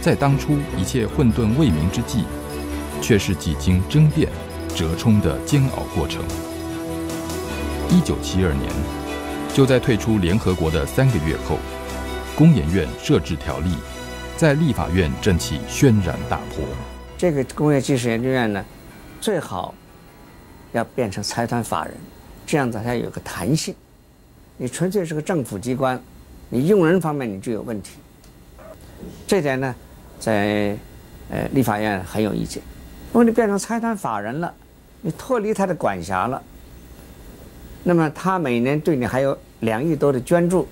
在当初一切混沌未明之际，却是几经争辩、折冲的煎熬过程。1972年，就在退出联合国的3个月后，工研院设置条例，在立法院正起轩然大波。这个工业技术研究院呢，最好要变成财团法人，这样子才有个弹性。你纯粹是个政府机关，你用人方面你就有问题。这点呢，在立法院很有意见。如果你变成财团法人了，你脱离他的管辖了，那么他每年对你还有2亿多的捐助，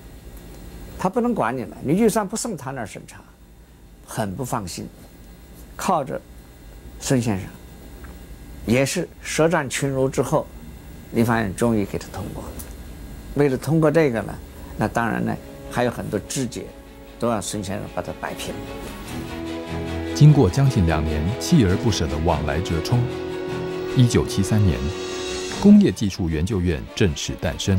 他不能管你了，你预算不送他那儿审查，很不放心。靠着孙先生。也是舌战群儒之后，立法院终于给他通过。为了通过这个呢，那当然呢还有很多枝节，都让孙先生把它摆平。经过将近2年锲而不舍的往来折冲，1973年，工业技术研究院正式诞生。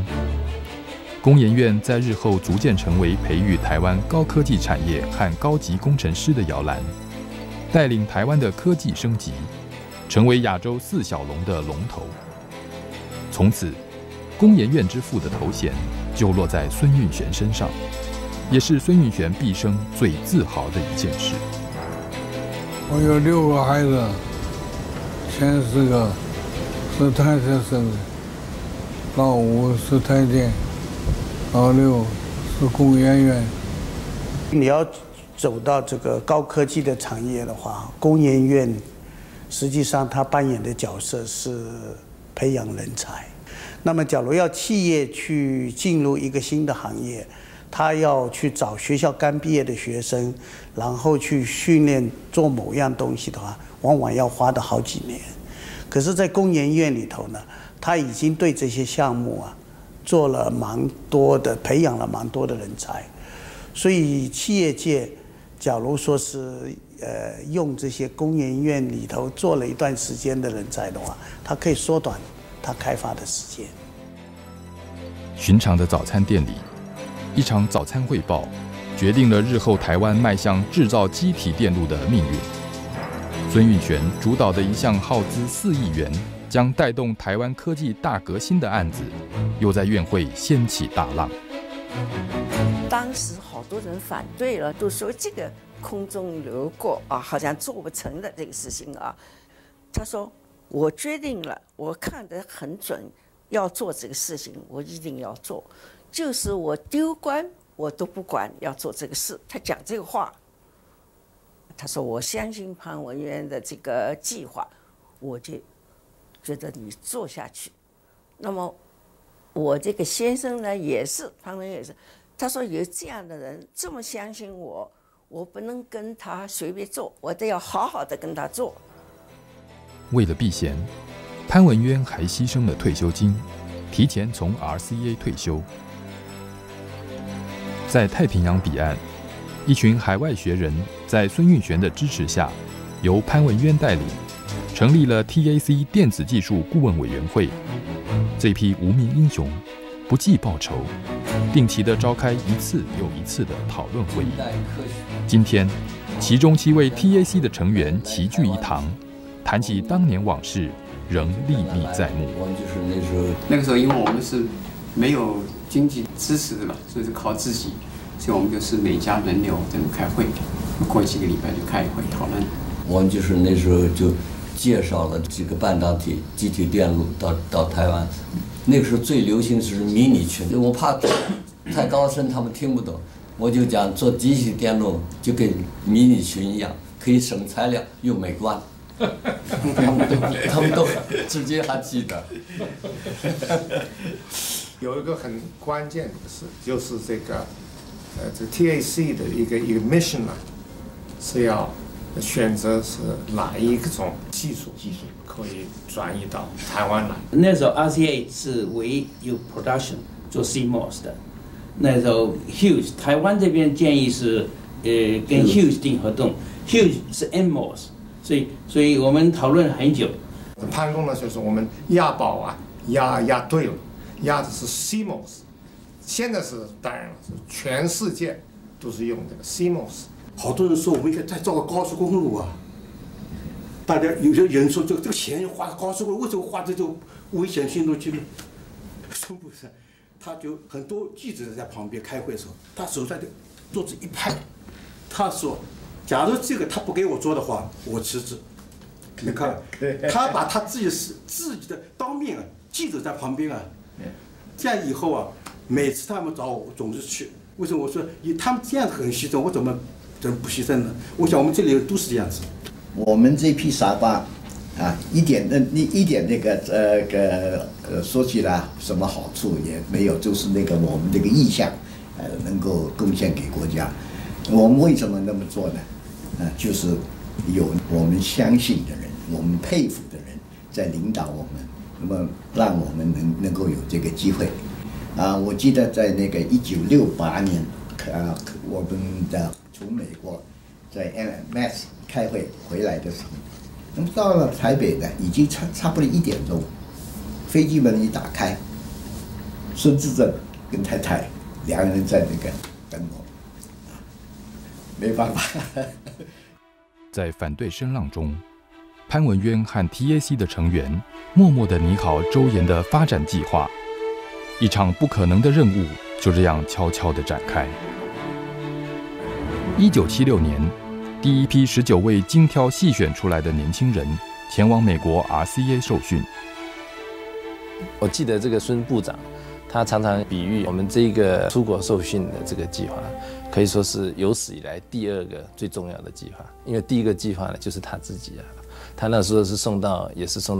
工研院在日后逐渐成为培育台湾高科技产业和高级工程师的摇篮，带领台湾的科技升级。成为亚洲4小龙的龙头。从此，工研院之父的头衔就落在孙运璇身上，也是孙运璇毕生最自豪的一件事。我有6个孩子，前4个是太太生的，老5是太监，老6和公务员院。你要走到这个高科技的产业的话，工研院实际上它扮演的角色是培养人才。那么，假如要企业去进入一个新的行业，他要去找学校刚毕业的学生，然后去训练做某样东西的话，往往要花的好几年。可是，在工研院里头呢，他已经对这些项目啊，做了蛮多的培养了蛮多的人才。所以，企业界假如说是用这些工研院里头做了一段时间的人才的话，它可以缩短它开发的时间。寻常的早餐店里，一场早餐汇报，决定了日后台湾迈向制造机体电路的命运。孙运璇主导的一项耗资4亿元，将带动台湾科技大革新的案子，又在院会掀起大浪。当时好多人反对了，都说这个空中楼阁啊，好像做不成的这个事情啊。他说：“我决定了，我看得很准，要做这个事情，我一定要做。就是我丢官我都不管，要做这个事。”他讲这个话。他说：“我相信潘文渊的这个计划，我就觉得你做下去。”那么我这个先生呢，也是潘文渊也是。他说有这样的人这么相信我，我不能跟他随便做，我得要好好的跟他做。为了避嫌，潘文渊还牺牲了退休金，提前从 RCA 退休。在太平洋彼岸，一群海外学人在孙运璇的支持下，由潘文渊带领，成立了 TAC 电子技术顾问委员会。这批无名英雄不计报酬，定期的召开一次又一次的讨论会议。今天，其中7位 TAC 的成员齐聚一堂，谈起当年往事，仍历历在目。那个时候，因为我们是没有经济支持的嘛，所以是靠自己，所以我们就是每家轮流在那开会，过几个礼拜就开一回讨论。我们就是那时候就介绍了几个半导体、机体电路到台湾。那个时候最流行是迷你群，我怕太高深他们听不懂，我就讲做机体电路就跟迷你群一样，可以省材料又美观。他们都至今还记得。有一个很关键的事，就是这 TAC 的一个 mission 呢，是要选择是哪一种技术可以转移到台湾来。那时候 RCA 是唯一有 production 做 CMOS 的，那时候 Hughes 台湾这边建议是跟 Hughes 订合同， Hughes 是 NMOS， 所以我们讨论很久。潘工呢就是我们押宝啊，押对了，押的是 CMOS， 现在是当然了，全世界都是用这个 CMOS。好多人说我们应该再造个高速公路啊！大家有些人说这个钱花高速公路，为什么花在这种危险性路去呢？是不是？他就很多记者在旁边开会的时候，他手上的桌子一拍，他说：“假如这个他不给我做的话，我辞职。”你看，他把他自己的当面啊，记者在旁边啊，这样以后啊，每次他们找我总是去。为什么我说他们这样很牺牲，我怎么不牺牲呢？我想我们这里都是这样子。我们这批傻瓜，啊，一点说起来什么好处也没有，就是我们这个意向，能够贡献给国家。我们为什么那么做呢？就是有我们相信的人，我们佩服的人在领导我们，那么让我们能够有这个机会。啊，我记得在1968年，我们的。从美国在 NMS 开会回来的时候，那么到了台北呢，已经差不多1点钟，飞机门一打开，孙志正跟太太2人在等我，没办法。在反对声浪中，潘文渊和 TAC 的成员默默地拟好周延的发展计划，一场不可能的任务就这样悄悄地展开。1976年，第一批19位精挑细选出来的年轻人前往美国 RCA 受训。我记得这个孙部长，他常常比喻我们这个出国受训的这个计划，可以说是有史以来第二个最重要的计划。因为第一个计划呢，就是他自己啊，他那时候是送到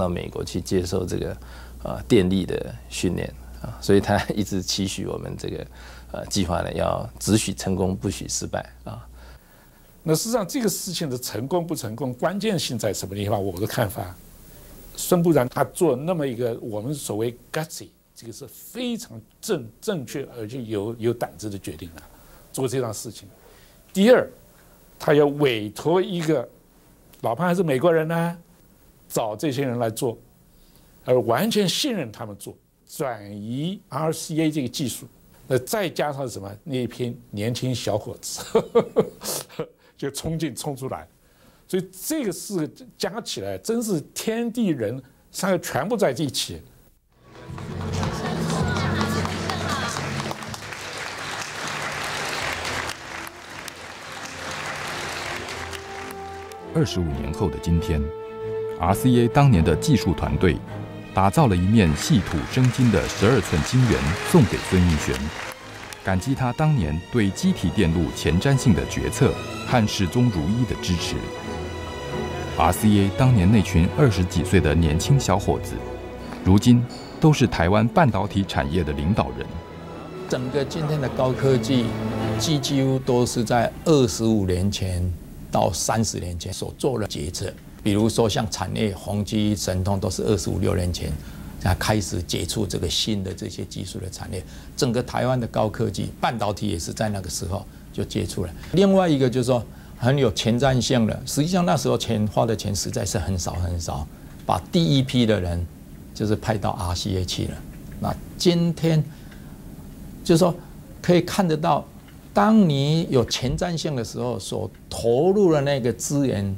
美国去接受这个电力的训练啊，所以他一直期许我们这个计划呢，要只许成功不许失败啊。 那事实上，这个事情的成功不成功，关键性在什么地方？我的看法，孙部长他做那么一个我们所谓 gutsy， 这个是非常正确而且有胆子的决定啊，做这样事情。第二，他要委托一个老潘还是美国人呢，找这些人来做，而完全信任他们做，转移 RCA 这个技术。那再加上什么？那一批年轻小伙子就冲进冲出来，所以这个事加起来真是天地人三个全部在一起。25年后的今天 ，RCA 当年的技术团队打造了一面细土生金的12寸晶圆，送给孙运璇。 感激他当年对机体电路前瞻性的决策和始终如一的支持。RCA 当年那群20几岁的年轻小伙子，如今都是台湾半导体产业的领导人。整个今天的高科技，几乎都是在25年前到30年前所做的决策。比如说像产业宏基、神通，都是25、26年前。 开始接触这个新的这些技术的产业，整个台湾的高科技半导体也是在那个时候就接触了。另外一个就是说很有前瞻性的，实际上那时候花的钱实在是很少，把第一批的人就是派到 RCA 去了。那今天就是说可以看得到，当你有前瞻性的时候，所投入的那个资源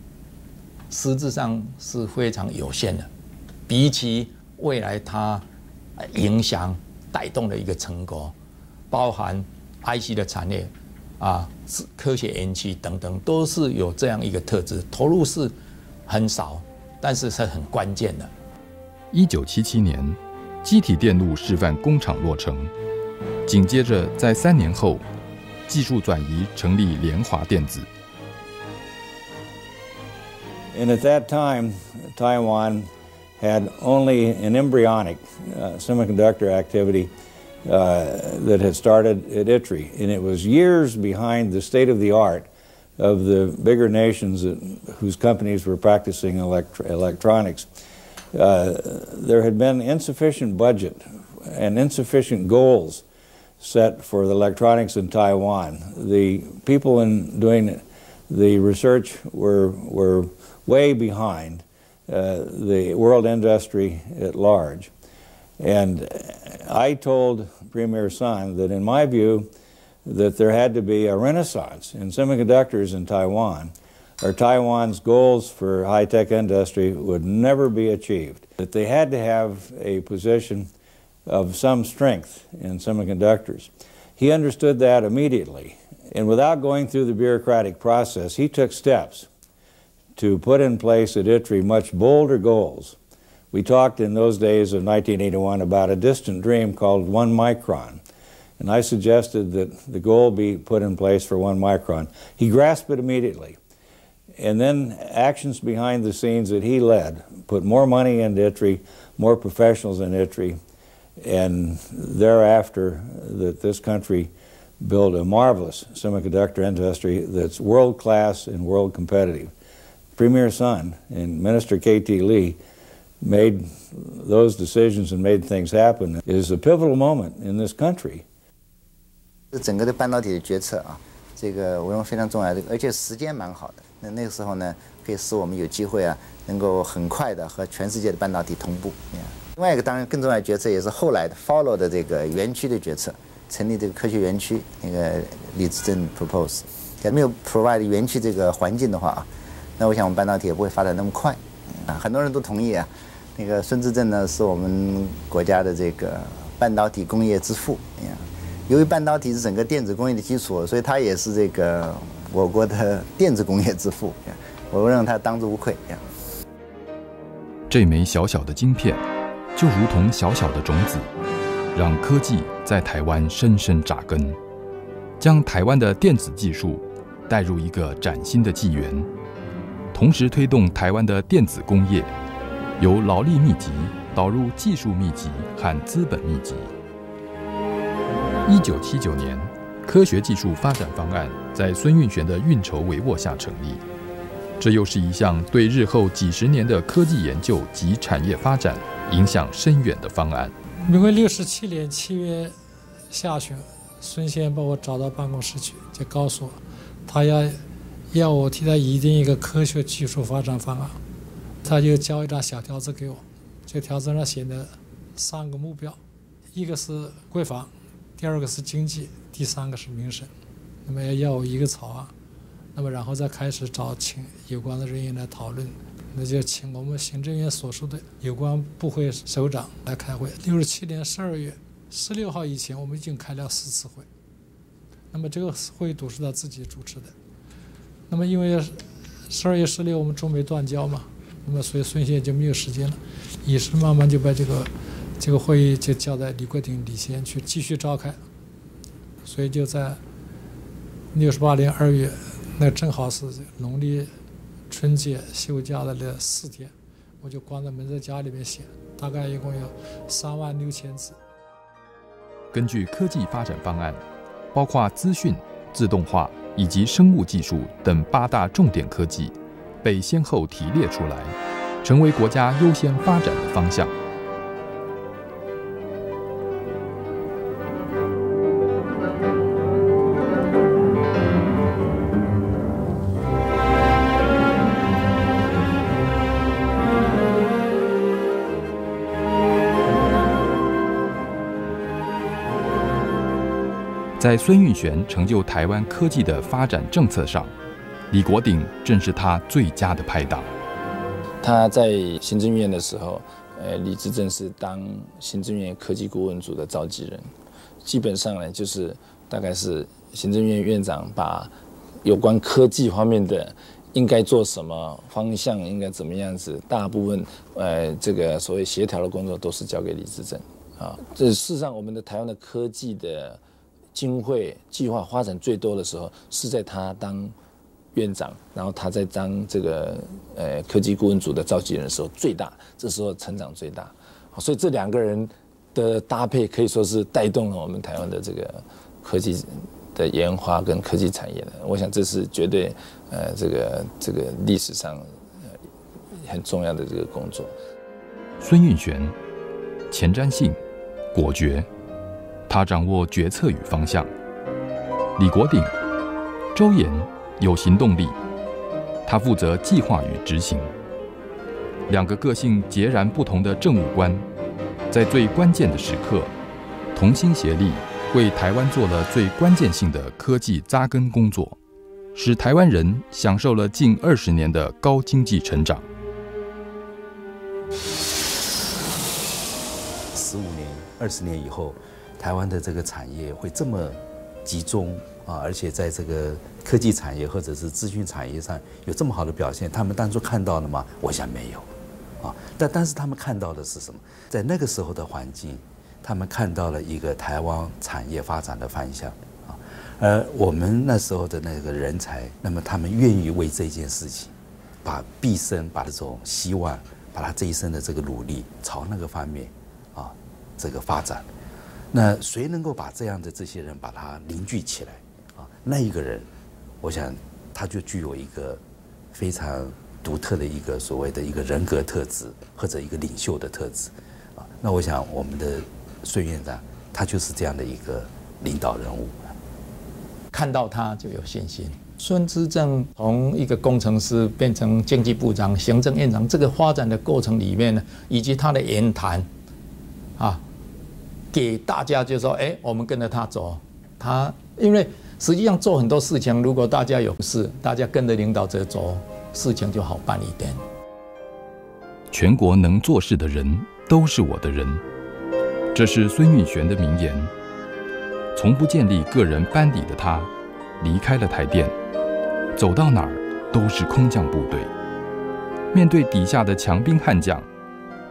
实质上是非常有限的，比起 未来它影响带动的一个成果，包含 IC 的产业啊、科学园区等等，都是有这样一个特质。投入是很少，但是是很关键的。1977年，机体电路示范工厂落成，紧接着在3年后，技术转移成立联华电子。And at that time, Taiwan had only an embryonic semiconductor activity that had started at ITRI, and it was years behind the state-of-the-art of the bigger nations whose companies were practicing electronics. There had been insufficient budget and insufficient goals set for the electronics in Taiwan. The people in doing the research were way behind the world industry at large. And I told Premier Sun that in my view that there had to be a renaissance in semiconductors in Taiwan, or Taiwan's goals for high-tech industry would never be achieved. That they had to have a position of some strength in semiconductors. He understood that immediately. And without going through the bureaucratic process, he took steps to put in place at ITRI much bolder goals. We talked in those days of 1981 about a distant dream called 1 micron. And I suggested that the goal be put in place for 1 micron. He grasped it immediately. And then actions behind the scenes that he led put more money into ITRI, more professionals in ITRI, and thereafter that this country built a marvelous semiconductor industry that's world-class and world-competitive. Premier Sun and Minister K.T. Lee made those decisions and made things happen. It is a pivotal moment in this country. 整个的半导体的决策啊，这个我认为非常重要的，而且时间蛮好的。那个时候呢，可以使我们有机会啊，能够很快的和全世界的半导体同步。另外一个当然更重要的决策也是后来的 follow 的这个园区的决策，成立这个科学园区。那个李志正 propose， 假如没有 provide 园区这个环境的话啊。 那我想我们半导体也不会发展那么快，啊，很多人都同意啊。那个孙志正呢，是我们国家的这个半导体工业之父。由于半导体是整个电子工业的基础，所以他也是这个我国的电子工业之父。我认为他当之无愧。这枚小小的晶片，就如同小小的种子，让科技在台湾深深扎根，将台湾的电子技术带入一个崭新的纪元，同时推动台湾的电子工业由劳力密集导入技术密集和资本密集。1979年，科学技术发展方案在孙运璇的运筹帷幄下成立，这又是一项对日后几十年的科技研究及产业发展影响深远的方案。民国67年7月下旬，孙先生把我找到办公室去，就告诉我，他要我替他拟定一个科学技术发展方案。他就交一张小条子给我，这条子上写的3个目标，一个是国防，第2个是经济，第3个是民生。那么要我一个草案，那么然后再开始找请有关的人员来讨论。那就请我们行政院所属的有关部会首长来开会。67年12月16号以前，我们已经开了4次会。那么这个会都是他自己主持的。那么因为12月16我们中美断交嘛，那么所以孙先生就没有时间了，也是慢慢就把这个会议就交代李国鼎李先去继续召开。所以就在68年2月，那正好是农历春节休假的那4天，我就关着门在家里面写，大概一共有36000字。根据科技发展方案，包括资讯、自动化以及生物技术等8大重点科技，被先后提列出来，成为国家优先发展的方向。在孙运璇成就台湾科技的发展政策上，李国鼎正是他最佳的拍档。他在行政院的时候，李志正是当行政院科技顾问组的召集人，基本上呢就是大概是行政院院长把有关科技方面的应该做什么方向，应该怎么样子，大部分这个所谓协调的工作都是交给李志正啊。这事实上，我们的台湾的科技的经费计划发展最多的时候是在他当院长，然后他在当这个科技顾问组的召集人的时候最大，这时候成长最大。所以这2个人的搭配可以说是带动了我们台湾的这个科技的研发跟科技产业的。我想这是绝对这个历史上很重要的这个工作。孙运璇前瞻性、果决。他掌握决策与方向，李国鼎周延有行动力，他负责计划与执行。2个个性截然不同的政务官，在最关键的时刻同心协力，为台湾做了最关键性的科技扎根工作，使台湾人享受了近20年的高经济成长。15年、20年以后，台湾的这个产业会这么集中啊，而且在这个科技产业或者是资讯产业上有这么好的表现，他们当初看到了吗？我想没有，啊，但是他们看到的是什么？在那个时候的环境，他们看到了一个台湾产业发展的方向啊，而我们那时候的那个人才，那么他们愿意为这件事情，把毕生把这种希望，把他这一生的这个努力朝那个方面啊，这个发展。那谁能够把这样的这些人把他凝聚起来啊？那一个人，我想他就具有一个非常独特的一个所谓的一个人格特质，或者一个领袖的特质啊。那我想我们的孙院长他就是这样的一个领导人物，看到他就有信心。孙资政从一个工程师变成经济部长、行政院长，这个发展的过程里面呢，以及他的言谈啊，给大家就说，哎，我们跟着他走。他因为实际上做很多事情，如果大家有事，大家跟着领导者走，事情就好办一点。全国能做事的人都是我的人，这是孙运璇的名言。从不建立个人班底的他，离开了台电，走到哪儿都是空降部队。面对底下的强兵悍将，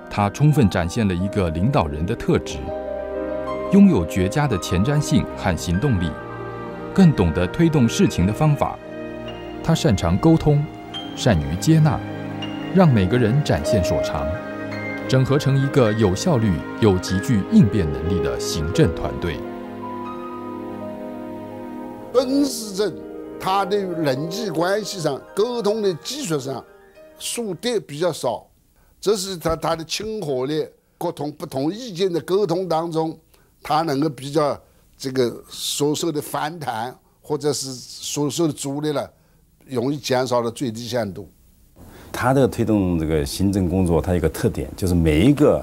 他充分展现了一个领导人的特质。拥有绝佳的前瞻性和行动力，更懂得推动事情的方法。他擅长沟通，善于接纳，让每个人展现所长，整合成一个有效率、有极具应变能力的行政团队。本市政他的人际关系上、沟通的技术上，输得比较少，这是他的亲和力。 各同不同意见的沟通当中，他能够比较这个所受的反弹或者是所受的阻力了，容易减少到最低限度。他的推动这个行政工作，它有一个特点，就是每一个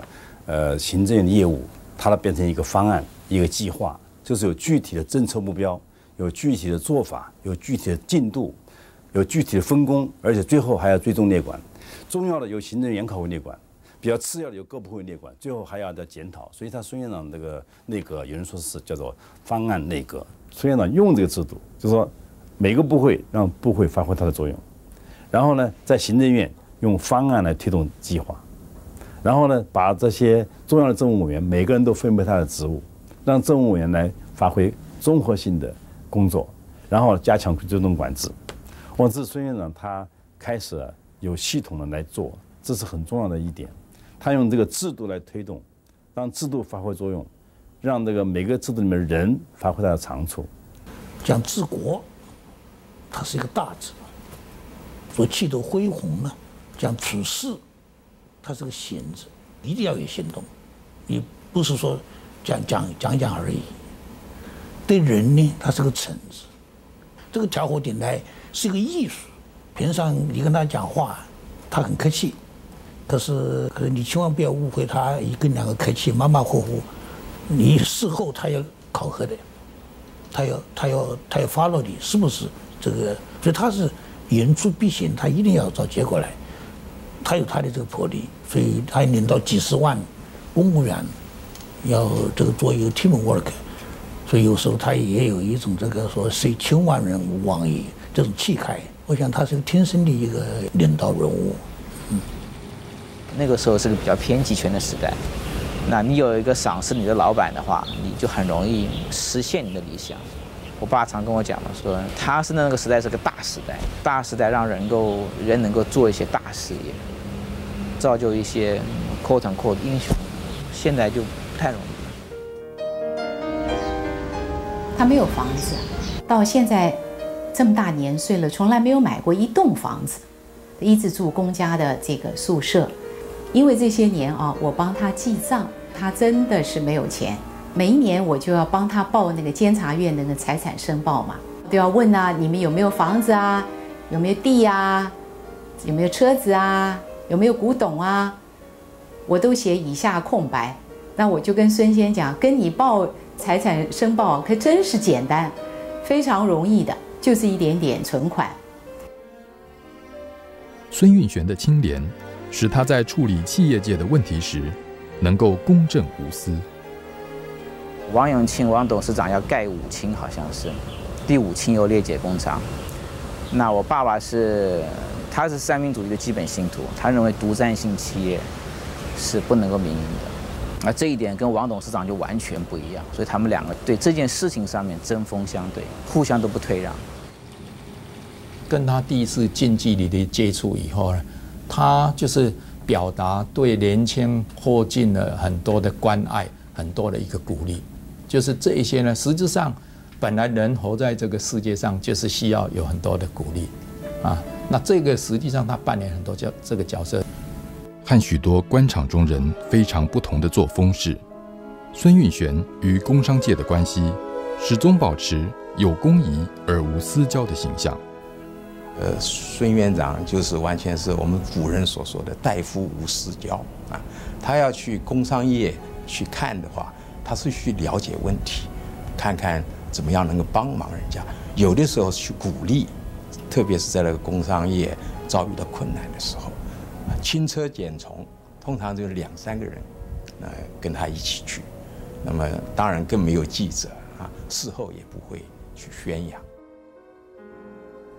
行政业务，它变成一个方案、一个计划，就是有具体的政策目标，有具体的做法，有具体的进度，有具体的分工，而且最后还要追踪列管。重要的由行政研考会列管。 比较次要的有各部会列管，最后还要再检讨。所以他孙院长这个内阁，有人说是叫做方案内阁。孙院长用这个制度，就是说每个部会让部会发挥它的作用，然后呢，在行政院用方案来推动计划，然后呢，把这些重要的政务委员每个人都分配他的职务，让政务委员来发挥综合性的工作，然后加强追踪管制。我这孙院长他开始有系统的来做，这是很重要的一点。 他用这个制度来推动，让制度发挥作用，让这个每个制度里面人发挥他的长处。讲治国，它是一个大字，所以气度恢宏呢；讲处事，它是个行字，一定要有行动，你不是说讲而已。对人呢，它是个诚字。这个调虎顶戴是一个艺术，平常你跟他讲话，他很客气。 可是你千万不要误会他一个两个客气马马虎虎，你事后他要考核的，他要 follow 你是不是这个？所以他是言出必行，他一定要找结果来，他有他的这个魄力，所以他领到几十万公务员，要这个做一个 teamwork， 所以有时候他也有一种这个说虽千万人吾往矣这种气概，我想他是天生的一个领导人物。 那个时候是个比较偏集权的时代，那你有一个赏识你的老板的话，你就很容易实现你的理想。我爸常跟我讲嘛，说他是那个时代是个大时代，大时代让人能够做一些大事业，造就一些quote unquote英雄。现在就不太容易。他没有房子，到现在这么大年岁了，从来没有买过一栋房子，一直住公家的这个宿舍。 因为这些年啊，我帮他记账，他真的是没有钱。每一年我就要帮他报那个监察院的那个财产申报嘛，都要问啊，你们有没有房子啊，有没有地啊，有没有车子啊，有没有古董啊，我都写以下空白。那我就跟孙先讲，跟你报财产申报可真是简单，非常容易的，就是一点点存款。孙运璇的清廉。 使他在处理企业界的问题时，能够公正无私。王永庆，王董事长要盖五轻，好像是第五轻油裂解工厂。那我爸爸他是三民主义的基本信徒，他认为独占性企业是不能够民营的。而这一点跟王董事长就完全不一样，所以他们两个对这件事情上面针锋相对，互相都不退让。跟他第一次近距离的接触以后呢？ 他就是表达对年轻后进的很多的关爱，很多的一个鼓励，就是这一些呢，实质上本来人活在这个世界上就是需要有很多的鼓励，啊，那这个实际上他扮演很多这个角色，和许多官场中人非常不同的作风是，孙运璇与工商界的关系始终保持有公仪而无私交的形象。 孙院长就是完全是我们古人所说的“大夫无私交”啊，他要去工商业去看的话，他是去了解问题，看看怎么样能够帮忙人家。有的时候去鼓励，特别是在那个工商业遭遇到困难的时候，轻车简从，通常就是两三个人，跟他一起去。那么当然更没有记者啊，事后也不会去宣扬。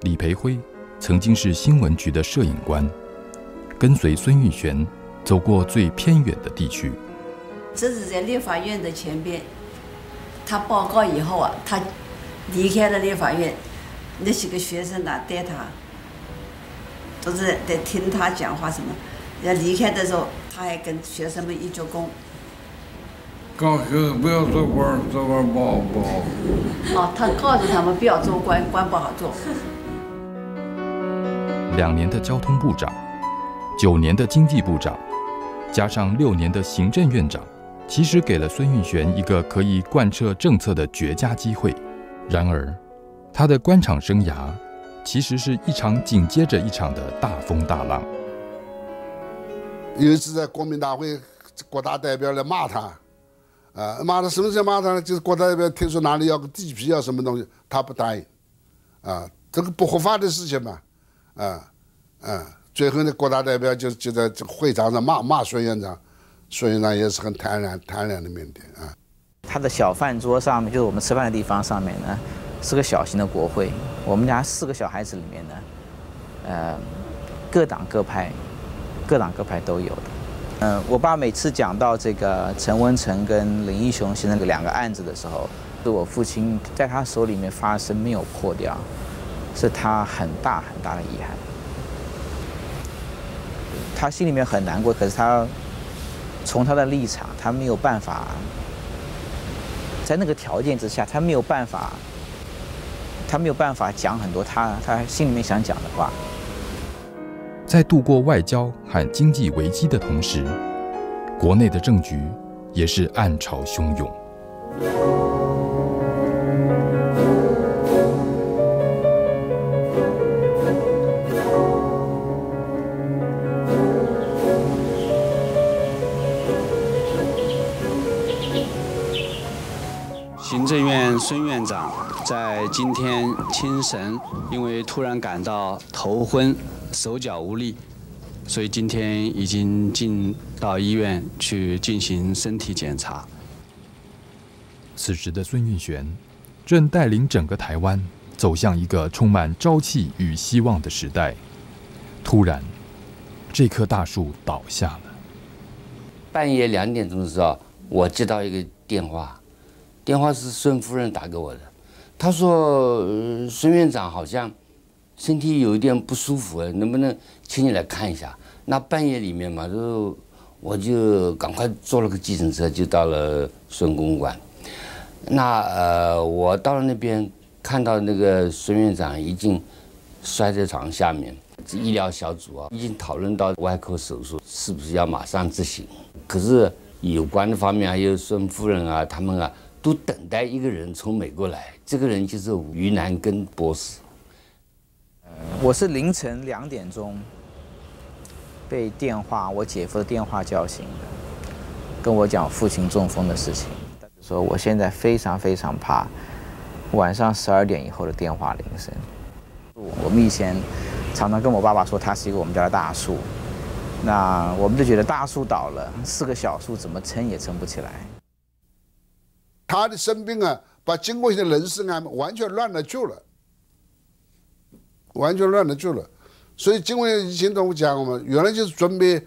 李培辉曾经是新闻局的摄影官，跟随孙运璇走过最偏远的地区。这是在立法院的前边，他报告以后啊，他离开了立法院，那些个学生啊带他，都是在听他讲话什么。要离开的时候，他还跟学生们一鞠躬。告诉学生不要做官，做官不好做。哦，他告诉他们不要做官，官不好做。2年的交通部长，9年的经济部长，加上6年的行政院长。 其实给了孙运璇一个可以贯彻政策的绝佳机会，然而，他的官场生涯其实是一场紧接着一场的大风大浪。有一次在国民大会，国大代表来骂他，骂他什么叫骂他呢？就是国大代表提出哪里要个地皮要什么东西，他不答应，这个不合法的事情嘛，最后呢，国大代表就在会场上骂孙院长。 所以呢，也是很坦然的面对啊。他的小饭桌上面，就是我们吃饭的地方上面呢，是个小型的国会。我们家4个小孩子里面呢，各党各派都有的。我爸每次讲到这个陈文成跟林义雄先生的2个案子的时候，是我父亲在他手里面发生没有破掉，是他很大的遗憾。他心里面很难过，可是他。 从他的立场，他没有办法，在那个条件之下，他没有办法讲很多他心里面想讲的话。在度过外交和经济危机的同时，国内的政局也是暗潮汹涌。行政院孙院长在今天清晨，因为突然感到头昏、手脚无力，所以今天已经进到医院去进行身体检查。此时的孙运璇，正带领整个台湾走向一个充满朝气与希望的时代。突然，这棵大树倒下了。半夜2点钟的时候，我接到一个电话。 电话是孙夫人打给我的，她说：“孙院长好像身体有一点不舒服，能不能请你来看一下？”那半夜里面嘛，我就赶快坐了个计程车，就到了孙公馆。那我到了那边，看到那个孙院长已经摔在床下面，医疗小组啊已经讨论到外科手术是不是要马上执行。可是有关的方面还有孙夫人啊，他们啊。 都等待一个人从美国来，这个人就是于南根博士。我是凌晨2点钟被电话，我姐夫的电话叫醒的，跟我讲父亲中风的事情，说我现在非常怕晚上12点以后的电话铃声。我们以前常常跟我爸爸说，他是一个我们家的大树，那我们就觉得大树倒了，4个小树怎么撑也撑不起来。 他的生病啊，把经过一些人事安排完全乱了旧了。所以经过以前跟我讲过嘛，原来就是准备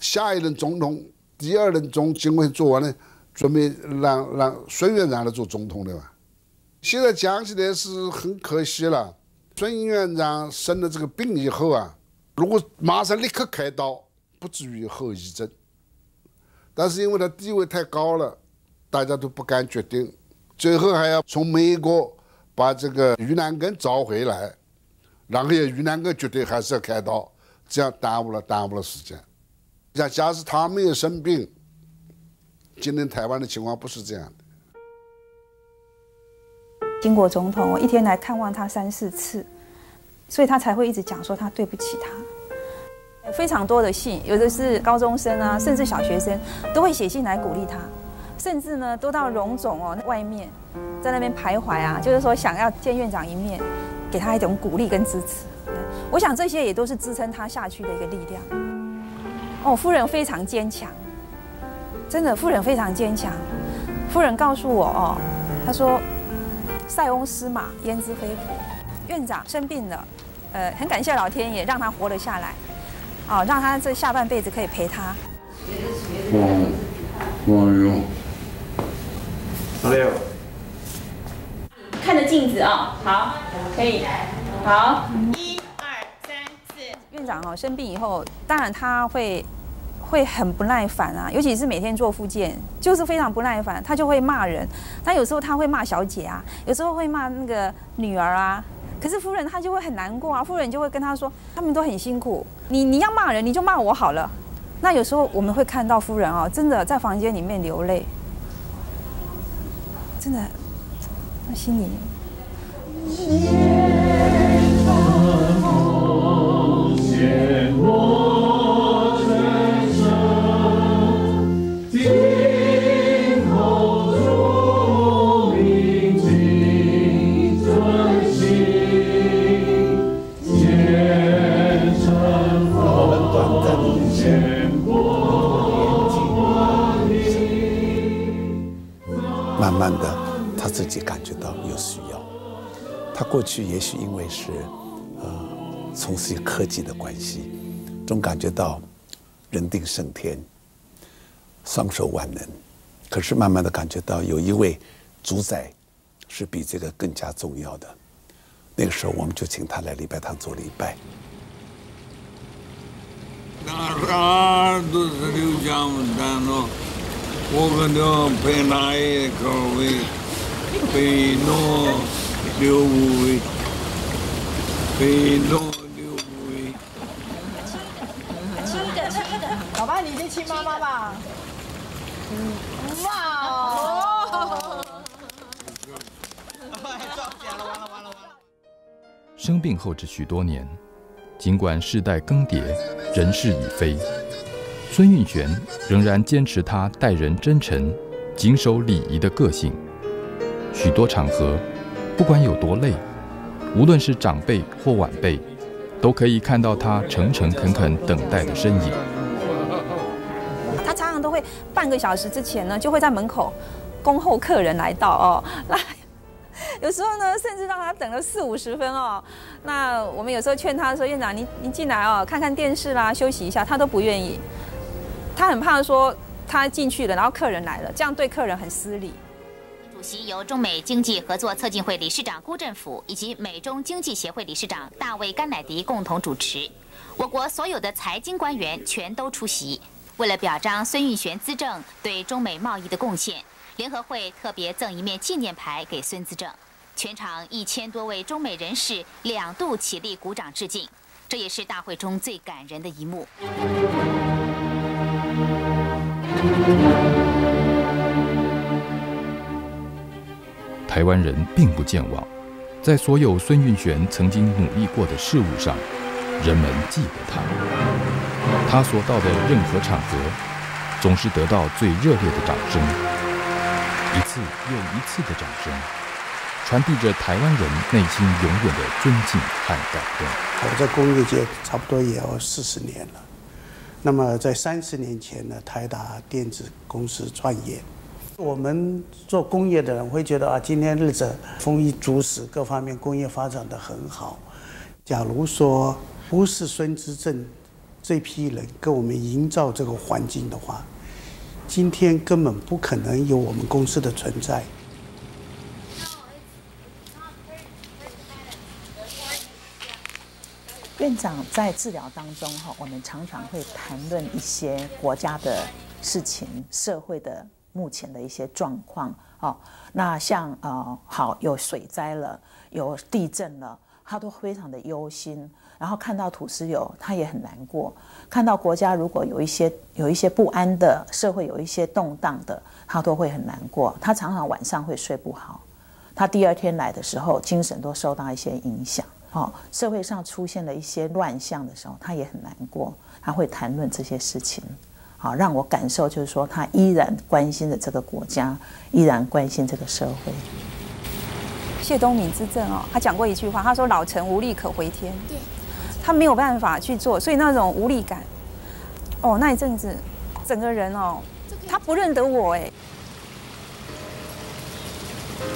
下一任总统、第2任经过做完了，准备让孙院长来做总统的嘛。现在讲起来是很可惜了，孙院长生了这个病以后啊，如果马上立刻开刀，不至于有后遗症。但是因为他地位太高了。 大家都不敢决定，最后还要从美国把这个于南根找回来，然后于南根决定还是要开刀，这样耽误了时间。假使他没有生病，今天台湾的情况不是这样的。经国总统，我一天来探望他3、4次，所以他才会一直讲说他对不起他。 非常多的信，有的是高中生啊，甚至小学生都会写信来鼓励他。 甚至呢，都到荣总哦外面，在那边徘徊啊，就是说想要见院长一面，给他一种鼓励跟支持。我想这些也都是支撑他下去的一个力量。哦，夫人非常坚强，真的，夫人非常坚强。夫人告诉我哦，她说：“塞翁失马，焉知非福。”院长生病了，很感谢老天爷让他活了下来，啊、哦，让他这下半辈子可以陪他。嗯，我用。 Valeu. 看着镜子啊、哦，好，可以，好，1、2、3、4。院长哦，生病以后，当然他会很不耐烦啊，尤其是每天做复健，就是非常不耐烦，他就会骂人。但有时候他会骂小姐啊，有时候会骂那个女儿啊。可是夫人她就会很难过啊，夫人就会跟他说，他们都很辛苦，你要骂人你就骂我好了。那有时候我们会看到夫人啊，真的在房间里面流泪，真的，那心里。慢慢的，他自己感觉到有需要。他过去也许因为是，从事科技的关系，总感觉到人定胜天，双手万能。可是慢慢的感觉到有一位主宰是比这个更加重要的。那个时候，我们就请他来礼拜堂做礼拜。 我跟你讲，别来搞喂，别弄丢喂，别弄丢喂。亲一个，老爸你去亲妈妈吧。哇！撞起来了，完了。生病后这许多年，尽管世代更迭，人事已非。 孙运璇仍然坚持他待人真诚、谨守礼仪的个性。许多场合，不管有多累，无论是长辈或晚辈，都可以看到他诚恳恳等待的身影。他常常都会半个小时之前呢，就会在门口恭候客人来到哦。那有时候呢，甚至让他等了40、50分哦。那我们有时候劝他说：“院长，你进来哦，看看电视啦，休息一下。”他都不愿意。 他很怕说他进去了，然后客人来了，这样对客人很失礼。主席由中美经济合作促进会理事长辜振甫以及美中经济协会理事长大卫甘乃迪共同主持，我国所有的财经官员全都出席。为了表彰孙运璇资政对中美贸易的贡献，联合会特别赠一面纪念牌给孙资政。全场1000多位中美人士两度起立鼓掌致敬，这也是大会中最感人的一幕。 台湾人并不健忘，在所有孙运璇曾经努力过的事物上，人们记得他。他所到的任何场合，总是得到最热烈的掌声，一次又一次的掌声，传递着台湾人内心永远的尊敬和感动。我在工业界差不多也要40年了。 那么，在30年前呢，台达电子公司创业。我们做工业的人会觉得啊，今天日子丰衣足食，各方面工业发展得很好。假如说不是孙资政这批人给我们营造这个环境的话，今天根本不可能有我们公司的存在。 院长在治疗当中，我们常常会谈论一些国家的事情、社会的目前的一些状况。那像好有水灾了，有地震了，他都非常的忧心。然后看到土石流，他也很难过；看到国家如果有一些不安的社会，有一些动荡的，他都会很难过。他常常晚上会睡不好，他第二天来的时候，精神都受到一些影响。 社会上出现了一些乱象的时候，他也很难过，他会谈论这些事情，让我感受就是说，他依然关心着这个国家，依然关心这个社会。谢东闵之政他讲过一句话，他说：“老臣无力可回天。”对，他没有办法去做，所以那种无力感，那一阵子，整个人他不认得我哎。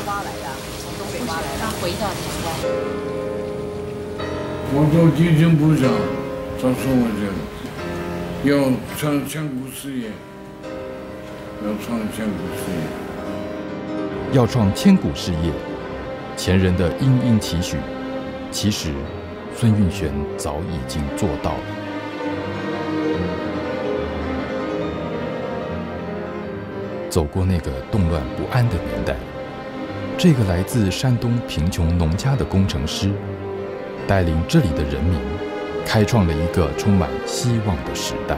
挖来的，从东北挖来的，回到台湾。 我做地震部长，他说我这要创香菇事业，要创千古事业，要创千古事业，前人的殷殷期许，其实孙运璇早已经做到了。走过那个动乱不安的年代，这个来自山东贫穷农家的工程师，带领这里的人民，开创了一个充满希望的时代。